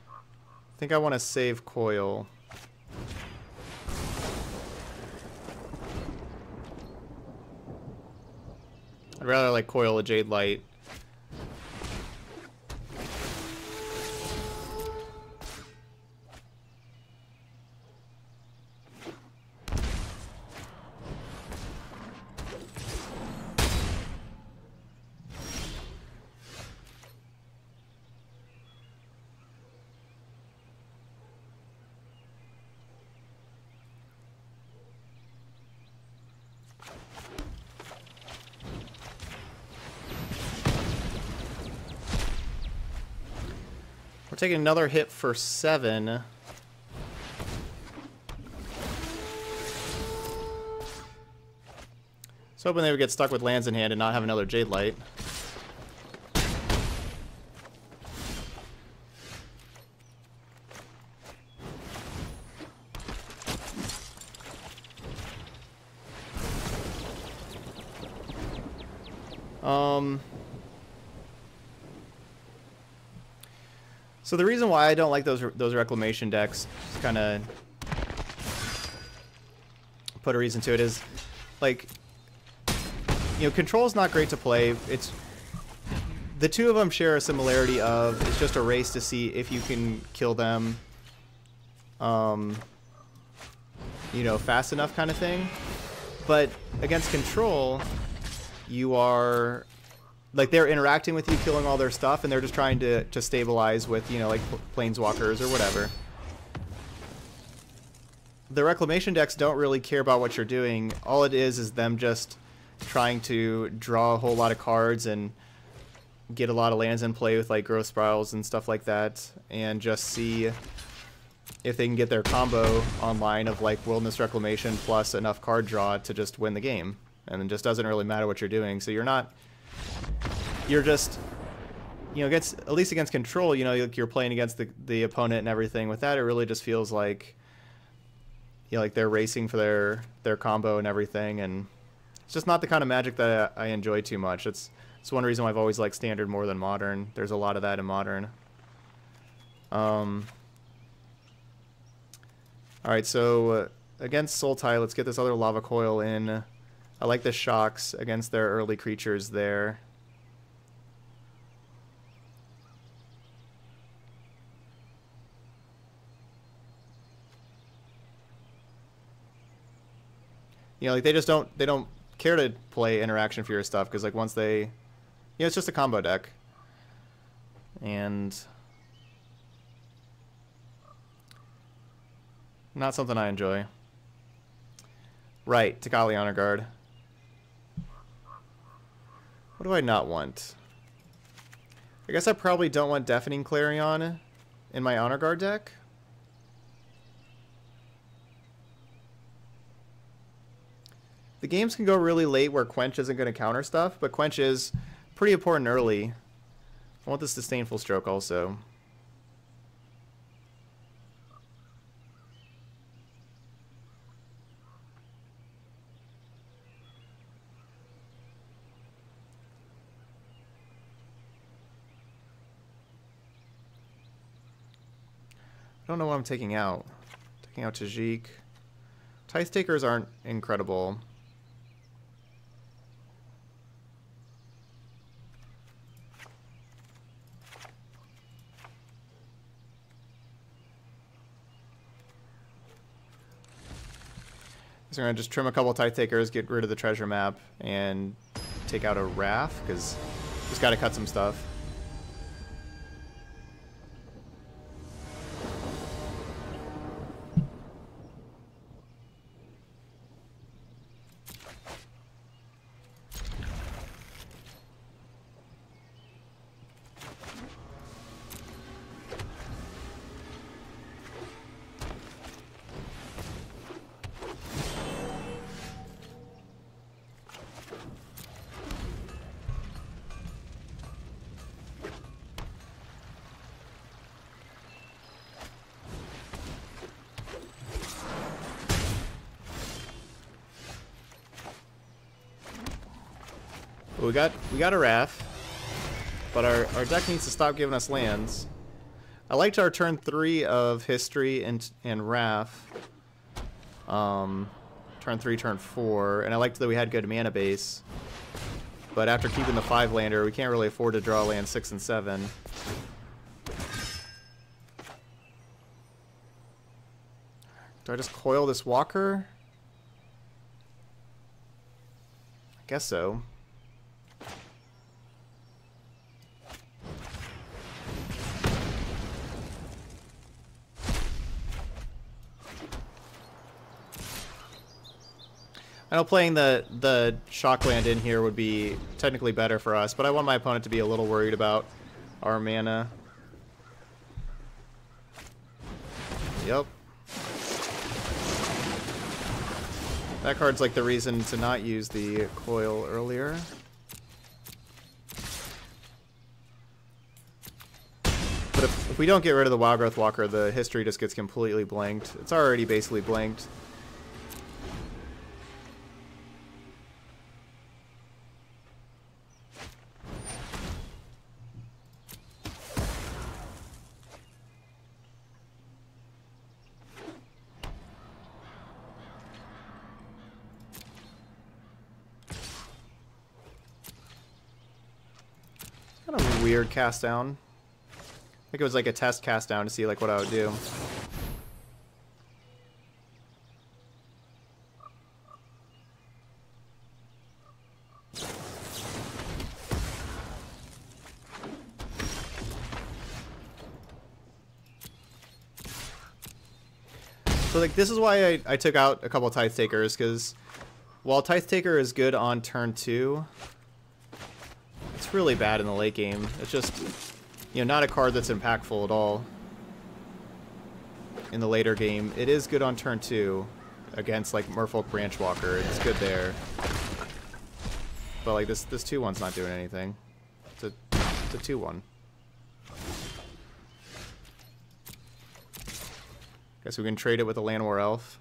I think I want to save Coil. I'd rather like Coil a Jade Light. Taking another hit for seven. So hoping they would get stuck with lands in hand and not have another Jade Light. Um... So the reason why I don't like those those reclamation decks, just kind of put a reason to it, is like, you know, control's not great to play. It's the two of them share a similarity of it's just a race to see if you can kill them, um, you know, fast enough kind of thing. But against control, you are. Like, they're interacting with you, killing all their stuff, and they're just trying to, to stabilize with, you know, like, planeswalkers or whatever. The reclamation decks don't really care about what you're doing. All it is is them just trying to draw a whole lot of cards and get a lot of lands in play with, like, growth spirals and stuff like that, and just see if they can get their combo online of, like, Wilderness Reclamation plus enough card draw to just win the game. And it just doesn't really matter what you're doing, so you're not... You're just, you know, against, at least against control, you know, you're playing against the, the opponent and everything. With that, it really just feels like, you know, like they're racing for their, their combo and everything. And it's just not the kind of Magic that I, I enjoy too much. It's, it's one reason why I've always liked Standard more than Modern. There's a lot of that in Modern. Um, all right, so uh, against Sultai, let's get this other Lava Coil in. I like the shocks against their early creatures there. You know, like, they just don't they don't care to play interaction for your stuff, because like once they, you know, it's just a combo deck. And not something I enjoy. Right, Tekali Honor Guard. What do I not want? I guess I probably don't want Deafening Clarion in my Honor Guard deck. The games can go really late where Quench isn't going to counter stuff, but Quench is pretty important early. I want this Disdainful Stroke also. I don't know what I'm taking out. Taking out Tajik. Tithe Takers aren't incredible. He's going to just trim a couple of Tithe Takers, get rid of the treasure map, and take out a Wrath, because just got to cut some stuff. We got we got a Raff, but our, our deck needs to stop giving us lands. I liked our turn three of History and and Raff. Um, turn three, turn four, and I liked that we had good mana base. But after keeping the five lander, we can't really afford to draw land six and seven. Do I just coil this Walker? I guess so. I know playing the, the Shockland in here would be technically better for us, but I want my opponent to be a little worried about our mana. Yep. That card's like the reason to not use the coil earlier. But if, if we don't get rid of the Wild Growth Walker, the History just gets completely blanked. It's already basically blanked. Weird cast down. I think it was like a test cast down to see like what I would do. So like this is why I, I took out a couple of Tithe Takers, because while Tithe Taker is good on turn two, it's really bad in the late game. It's just, you know, not a card that's impactful at all in the later game. It is good on turn two against like Merfolk Branchwalker. It's good there, but like this this two one's not doing anything. It's a it's a two one. Guess we can trade it with a Land War Elf.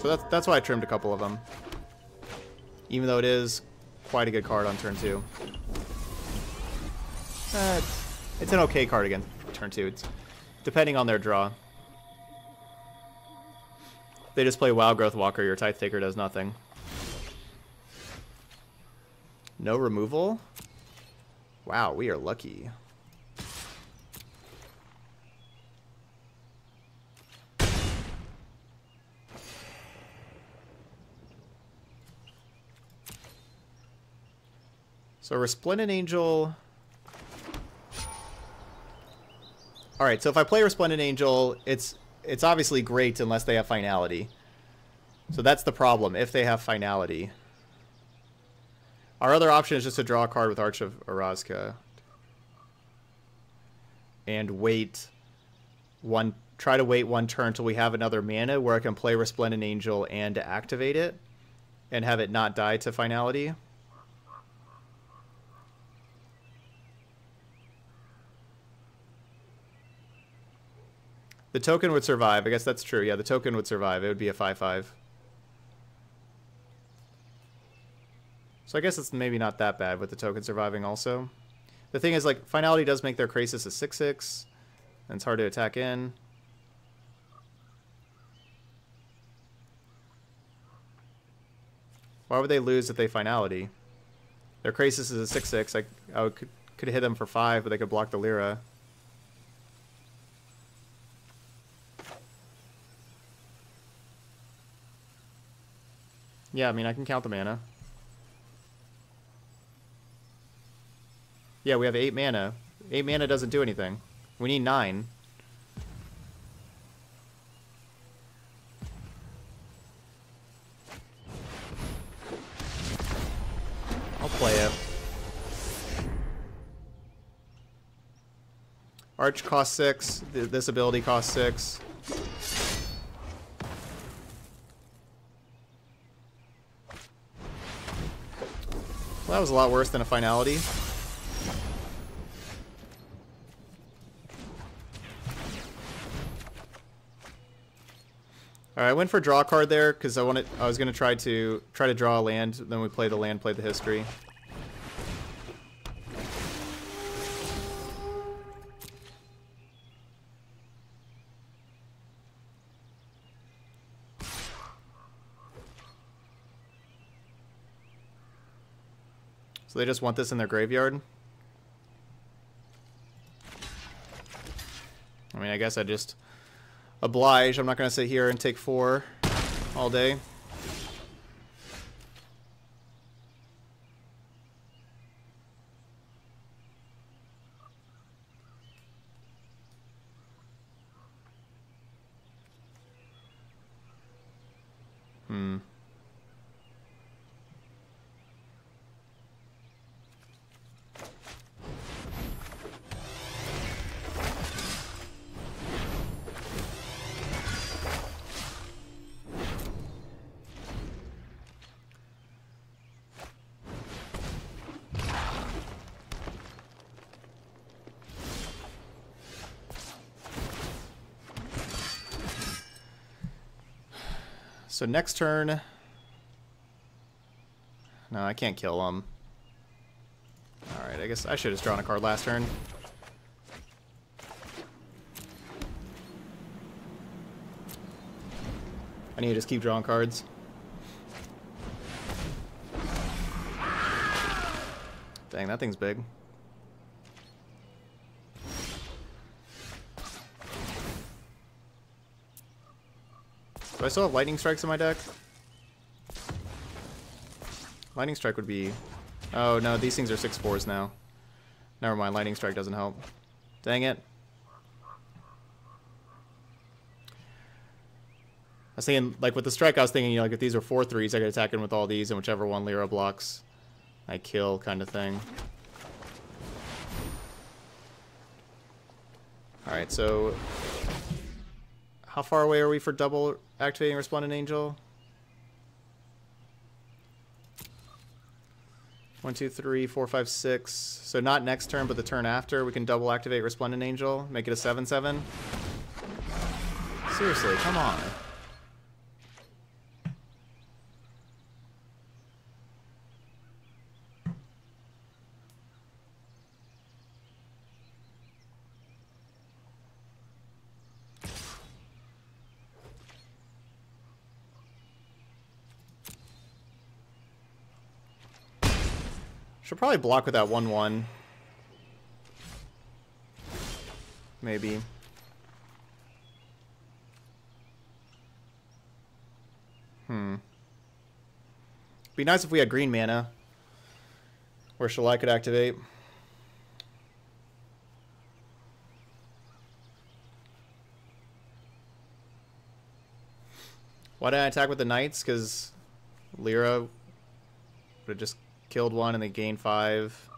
So that's, that's why I trimmed a couple of them, even though it is quite a good card on turn two. Uh, it's, it's an okay card again, turn two. It's depending on their draw. They just play Wild Growth Walker. Your Tithe Taker does nothing. No removal. Wow, we are lucky. So Resplendent Angel. All right, so if I play Resplendent Angel, it's it's obviously great unless they have Finality. So that's the problem, if they have Finality. Our other option is just to draw a card with Arch of Orozka and wait one try to wait one turn till we have another mana where I can play Resplendent Angel and activate it and have it not die to Finality. The token would survive. I guess that's true. Yeah, the token would survive. It would be a five five. So I guess it's maybe not that bad with the token surviving also. The thing is, like, Finality does make their Krasis a six six, and it's hard to attack in. Why would they lose if they Finality? Their Krasis is a six six. I, I could, could hit them for five, but they could block the Lyra. Yeah, I mean, I can count the mana. Yeah, we have eight mana. Eight mana doesn't do anything. We need nine. I'll play it. Arch costs six. This ability costs six. Well, that was a lot worse than a finality. All right, I went for draw card there because I wanted. I was gonna try to try to draw a land. Then we play the land, play the history. So they just want this in their graveyard? I mean, I guess I just oblige. I'm not going to sit here and take four all day. Hmm. So next turn, no, I can't kill him. All right, I guess I should have drawn a card last turn. I need to just keep drawing cards. Dang, that thing's big. Do I still have lightning strikes in my deck? Lightning strike would be... Oh no, these things are six fours now. Never mind, lightning strike doesn't help. Dang it. I was thinking, like with the strike, I was thinking, you know, like if these are four threes, I could attack in with all these, and whichever one Lyra blocks, I kill kind of thing. Alright, so... How far away are we for double activating Resplendent Angel? One, two, three, four, five, six. So not next turn, but the turn after, we can double activate Resplendent Angel, make it a seven seven. Seriously, come on. Should probably block with that one one. Maybe. Hmm. Be nice if we had green mana, where Shalai could activate. Why didn't I attack with the knights? Because Lyra would have just killed one and they gain five.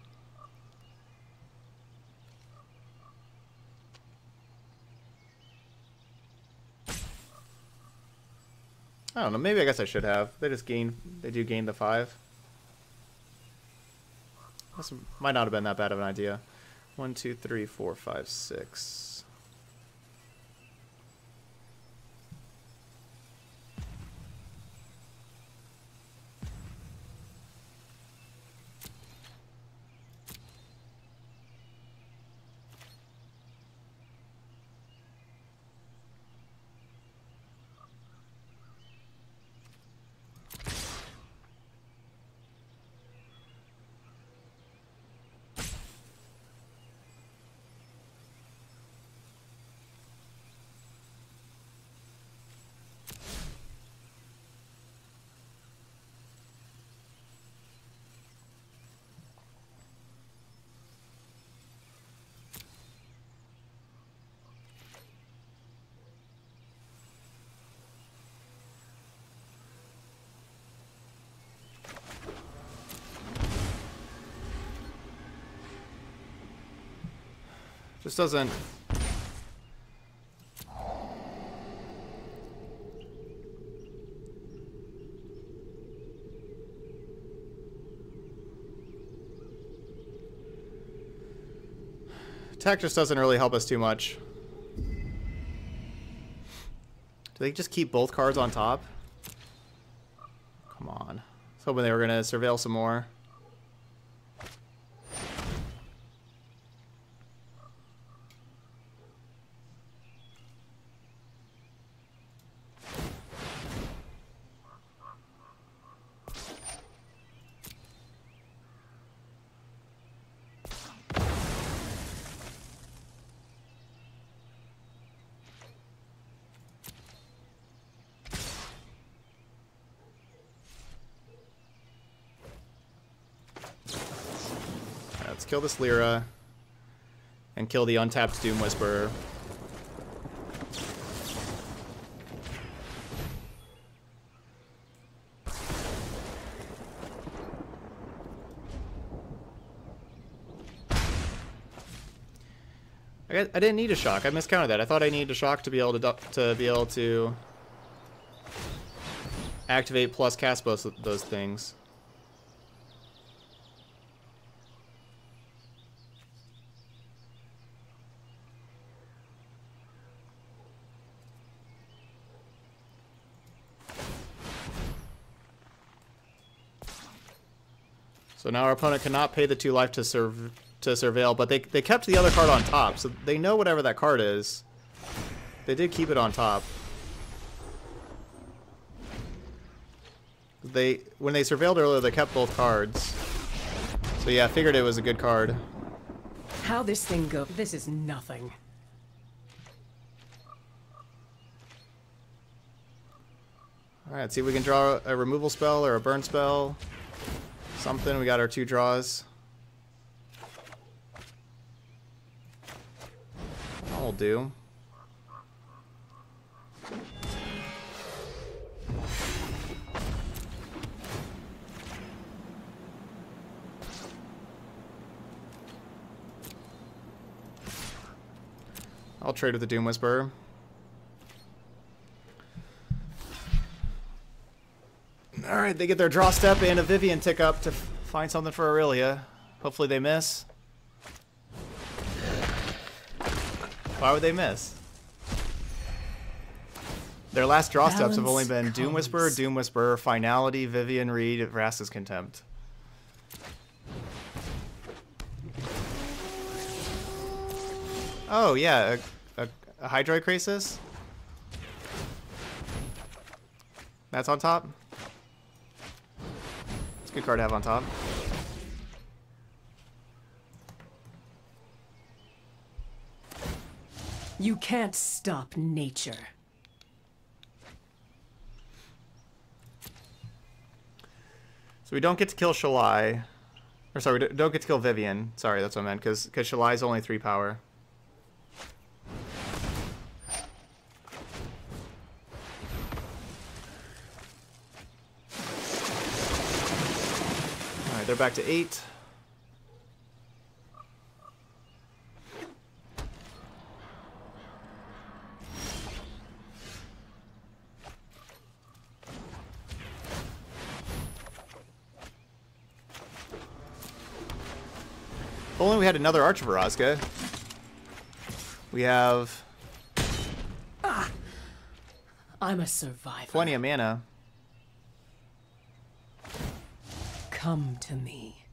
I don't know, maybe I guess I should have. They just gain, they do gain the five. This might not have been that bad of an idea. One, two, three, four, five, six. Just doesn't... Tech just doesn't really help us too much. Do they just keep both cards on top? Come on. I was hoping they were going to surveil some more. Kill this Lyra and kill the untapped Doom Whisperer. I, I didn't need a shock. I miscounted that. I thought I needed a shock to be able to to be able to activate plus cast both of those things. So now our opponent cannot pay the two life to serve to surveil, but they they kept the other card on top, so they know whatever that card is. They did keep it on top. They when they surveilled earlier, they kept both cards. So yeah, I figured it was a good card. How this thing go? This is nothing. All right, see if we can draw a removal spell or a burn spell. Something. We got our two draws. That'll do. I'll trade with the Doom Whisperer. All right, they get their draw step and a Vivian tick up to find something for Aurelia. Hopefully they miss. Why would they miss? Their last draw Balance steps have only been comes. Doom Whisperer, Doom Whisperer, Finality, Vivian Reed, Rass's Contempt. Oh, yeah, a, a, a Hydroid Crisis? That's on top? Good card to have on top. You can't stop nature. So we don't get to kill Shalai. Or sorry, we don't get to kill Vivian. Sorry, that's what I meant, because because Shalai's only three power. They're back to eight. If only we had another Archer Veraska. We have ah, I'm a survivor. Plenty of mana. Come to me.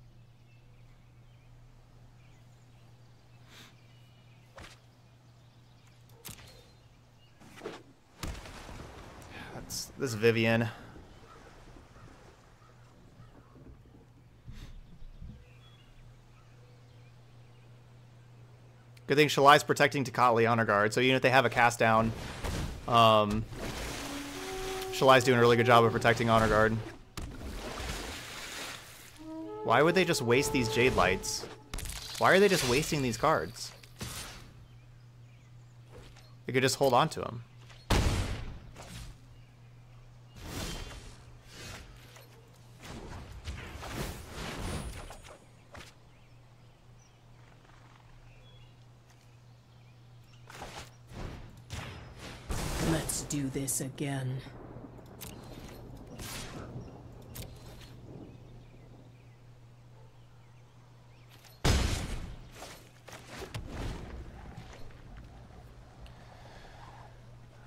That's this Vivian. Good thing Shalai's protecting Tekatli on her guard, so even if they have a cast down, um, Shalai's doing a really good job of protecting on her guard. Why would they just waste these Jade Lights? Why are they just wasting these cards? They could just hold on to them. do this again.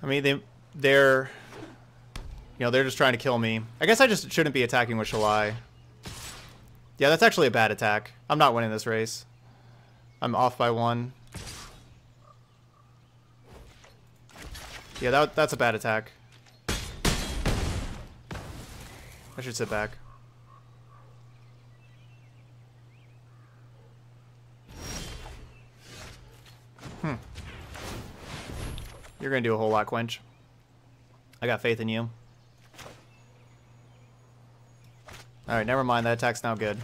I mean, they, they're, you know, they're just trying to kill me. I guess I just shouldn't be attacking with Shalai. Yeah, that's actually a bad attack. I'm not winning this race. I'm off by one. Yeah, that, that's a bad attack. I should sit back. Hmm. You're going to do a whole lot, Quench. I got faith in you. Alright, never mind. That attack's now good.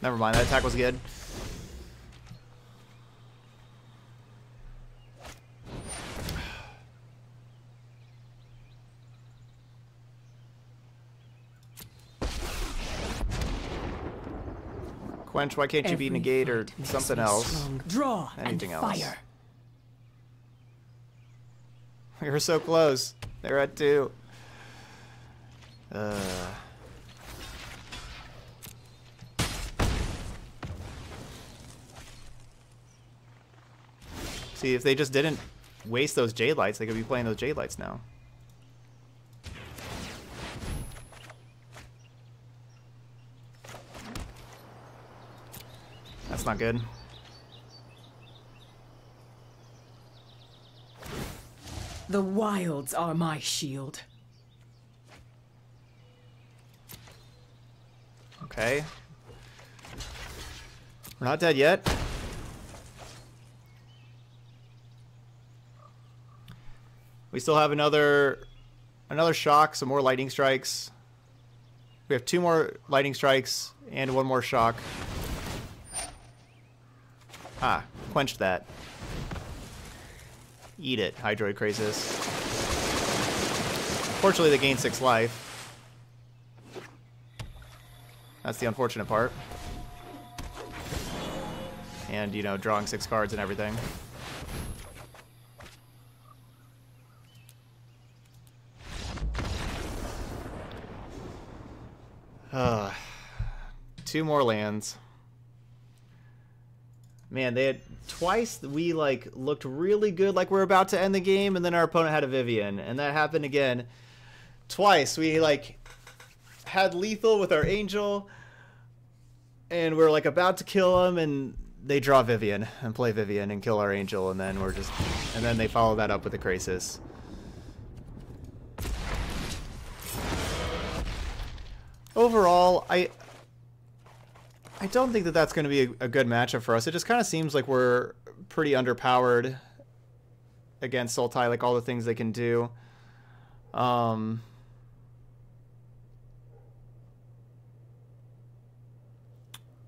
Never mind. That attack was good. Quench, why can't you Every be Negate or something else? Draw Anything and fire. Else. We were so close. They were at two. Uh. See, if they just didn't waste those Jade Lights, they could be playing those Jade Lights now. That's not good. The wilds are my shield. Okay. We're not dead yet. We still have another another shock, some more lightning strikes. We have two more lightning strikes and one more shock. Ah, quenched that. Eat it, Hydroid Crisis. Fortunately, they gained six life. That's the unfortunate part. And, you know, drawing six cards and everything. Uh, two more lands. Man, they had twice we like looked really good, like we're about to end the game, and then our opponent had a Vivian, and that happened again. Twice we like had lethal with our Angel, and we're like about to kill him, and they draw Vivian and play Vivian and kill our Angel, and then we're just, and then they follow that up with a Crisis. Overall, I. I don't think that that's going to be a, a good matchup for us. It just kind of seems like we're pretty underpowered against Sultai, like all the things they can do. Um,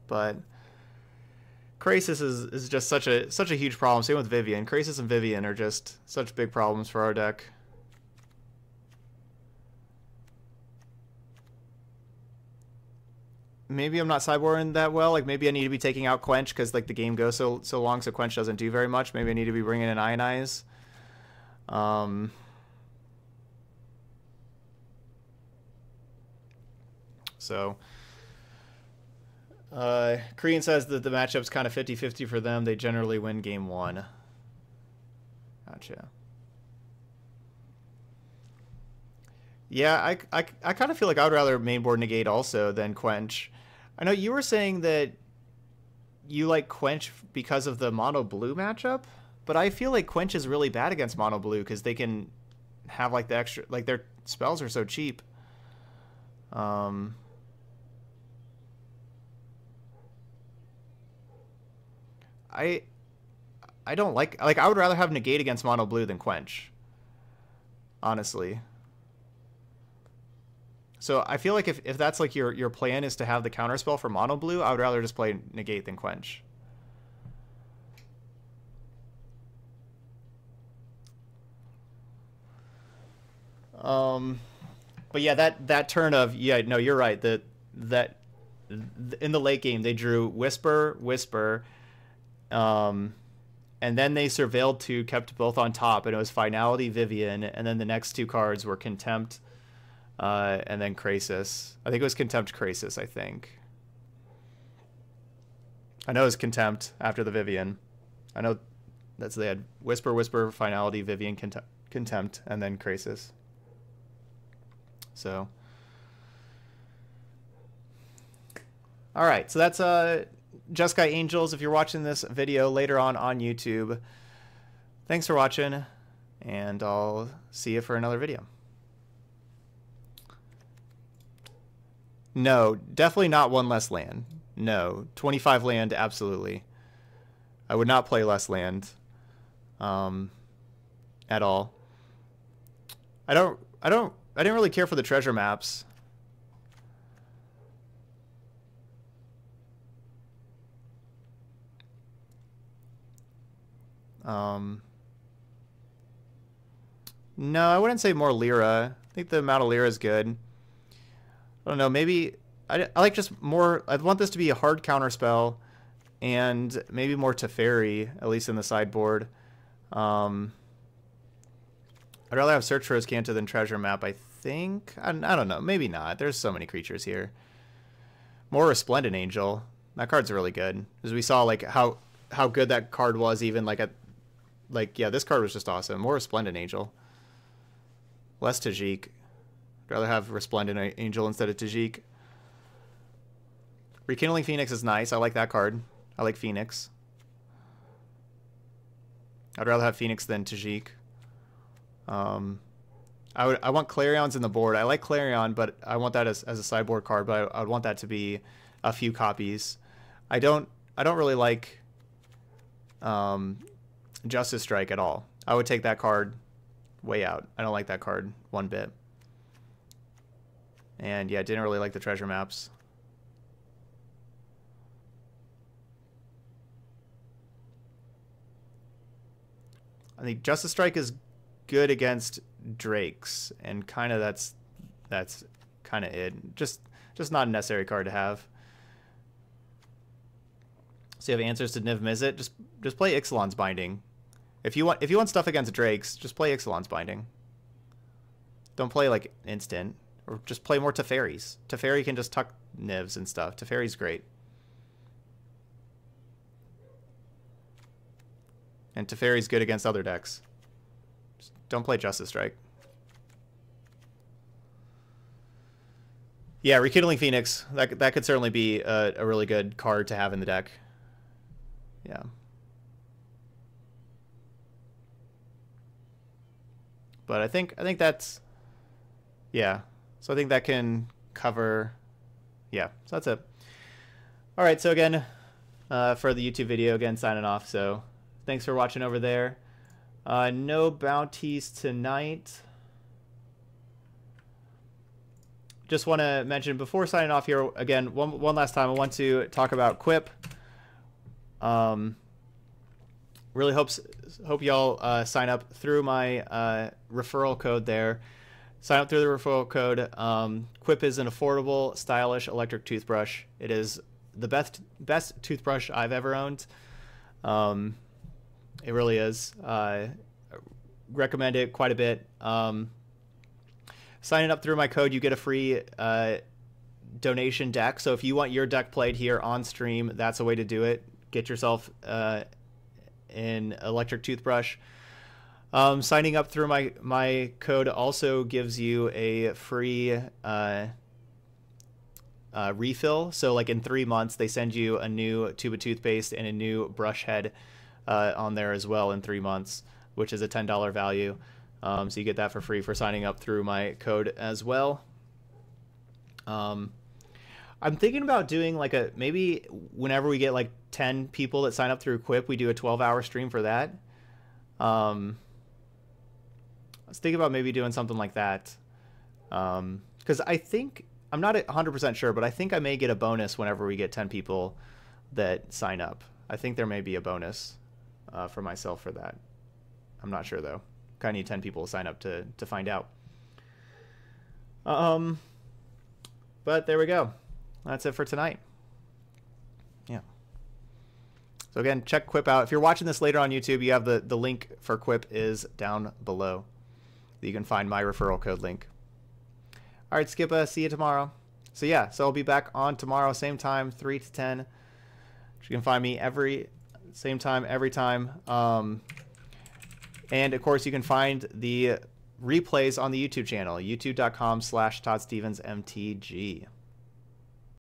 but Krasis is, is just such a such a huge problem. Same with Vivian. Krasis and Vivian are just such big problems for our deck. Maybe I'm not sideboarding that well. Like, maybe I need to be taking out Quench because, like, the game goes so so long, so Quench doesn't do very much. Maybe I need to be bringing in Ionize. Um, so, uh, Korean says that the matchup's kind of fifty fifty for them. They generally win game one. Gotcha. Yeah, I, I, I kind of feel like I would rather mainboard Negate also than Quench. I know you were saying that you like Quench because of the mono-blue matchup, but I feel like Quench is really bad against mono-blue because they can have, like, the extra... Like, their spells are so cheap. Um... I... I don't like... Like, I would rather have Negate against mono-blue than Quench. Honestly. So I feel like if, if that's like your, your plan is to have the counterspell for mono blue, I would rather just play Negate than Quench. Um, but yeah, that, that turn of, yeah, no, you're right. That, that in the late game, they drew Whisper, Whisper, um, and then they Surveilled two, kept both on top, and it was Finality, Vivian, and then the next two cards were Contempt, uh, and then Krasis. I think it was Contempt, Krasis, I think. I know it was Contempt after the Vivian. I know that's they had Whisper, Whisper, Finality, Vivian, Contempt, Contempt, and then Krasis. So, all right, so that's uh, Jeskai Angels. If you're watching this video later on on YouTube, thanks for watching, and I'll see you for another video. No, definitely not one less land. No, twenty-five land, absolutely. I would not play less land, um, at all. I don't, I don't, I didn't really care for the treasure maps. Um, no, I wouldn't say more Lyra. I think the amount of Lyra is good. I don't know, maybe... I, I like just more... I'd want this to be a hard counter spell, and maybe more Teferi, at least in the sideboard. Um, I'd rather have Search for Azcanta than Treasure Map, I think. I, I don't know. Maybe not. There's so many creatures here. More Resplendent Angel. That card's really good. As we saw, like, how how good that card was, even, like, at... Like, yeah, this card was just awesome. More Resplendent Angel. Less Tajik. I'd rather have Resplendent Angel instead of Tajik. Rekindling Phoenix is nice. I like that card. I like Phoenix. I'd rather have Phoenix than Tajik. Um, I would. I want Clarions in the board. I like Clarion, but I want that as, as a sideboard card. But I, I would want that to be a few copies. I don't. I don't really like um, Justice Strike at all. I would take that card way out. I don't like that card one bit. And yeah, didn't really like the treasure maps. I think Justice Strike is good against Drakes, and kind of that's that's kind of it. Just just not a necessary card to have. So you have answers to Niv-Mizzet. Just just play Ixalan's Binding. If you want if you want stuff against Drakes, just play Ixalan's Binding. Don't play like instant, or just play more Teferis. Teferi can just tuck Nivs and stuff. Teferi's great. And Teferi's good against other decks. Just don't play Justice Strike. Yeah, Rekindling Phoenix. That, that could certainly be a, a really good card to have in the deck. Yeah. But I think I think that's... Yeah. So I think that can cover... Yeah, so that's it. All right, so again, uh, for the YouTube video, again, signing off, so... Thanks for watching over there. Uh, no bounties tonight. Just want to mention before signing off here again, one, one last time, I want to talk about Quip. Um, really hopes, hope y'all uh, sign up through my uh, referral code there. Sign up through the referral code. Um, Quip is an affordable, stylish electric toothbrush. It is the best, best toothbrush I've ever owned. Um, It really is. Uh, recommend it quite a bit. Um, signing up through my code, you get a free uh, donation deck. So if you want your deck played here on stream, that's a way to do it. Get yourself uh, an electric toothbrush. Um, signing up through my, my code also gives you a free uh, uh, refill. So like in three months, they send you a new tube of toothpaste and a new brush head. Uh, on there as well in three months, which is a ten dollar value. Um, so you get that for free for signing up through my code as well. Um, I'm thinking about doing like a, maybe whenever we get like ten people that sign up through Quip, we do a twelve hour stream for that. Um, I was thinking about maybe doing something like that. Um, 'cause I think, I'm not one hundred percent sure, but I think I may get a bonus whenever we get ten people that sign up. I think there may be a bonus. Uh, for myself for that. I'm not sure though. Kind of need ten people to sign up to, to find out. Um, but there we go. that's it for tonight. Yeah. So again, check Quip out. If you're watching this later on YouTube, you have the, the link for Quip is down below. You can find my referral code link. All right, Skippa, see you tomorrow. So yeah, so I'll be back on tomorrow, same time, three to ten. You can find me every same time, every time. Um, and, of course, you can find the replays on the YouTube channel, youtube dot com slash Todd Stevens M T G.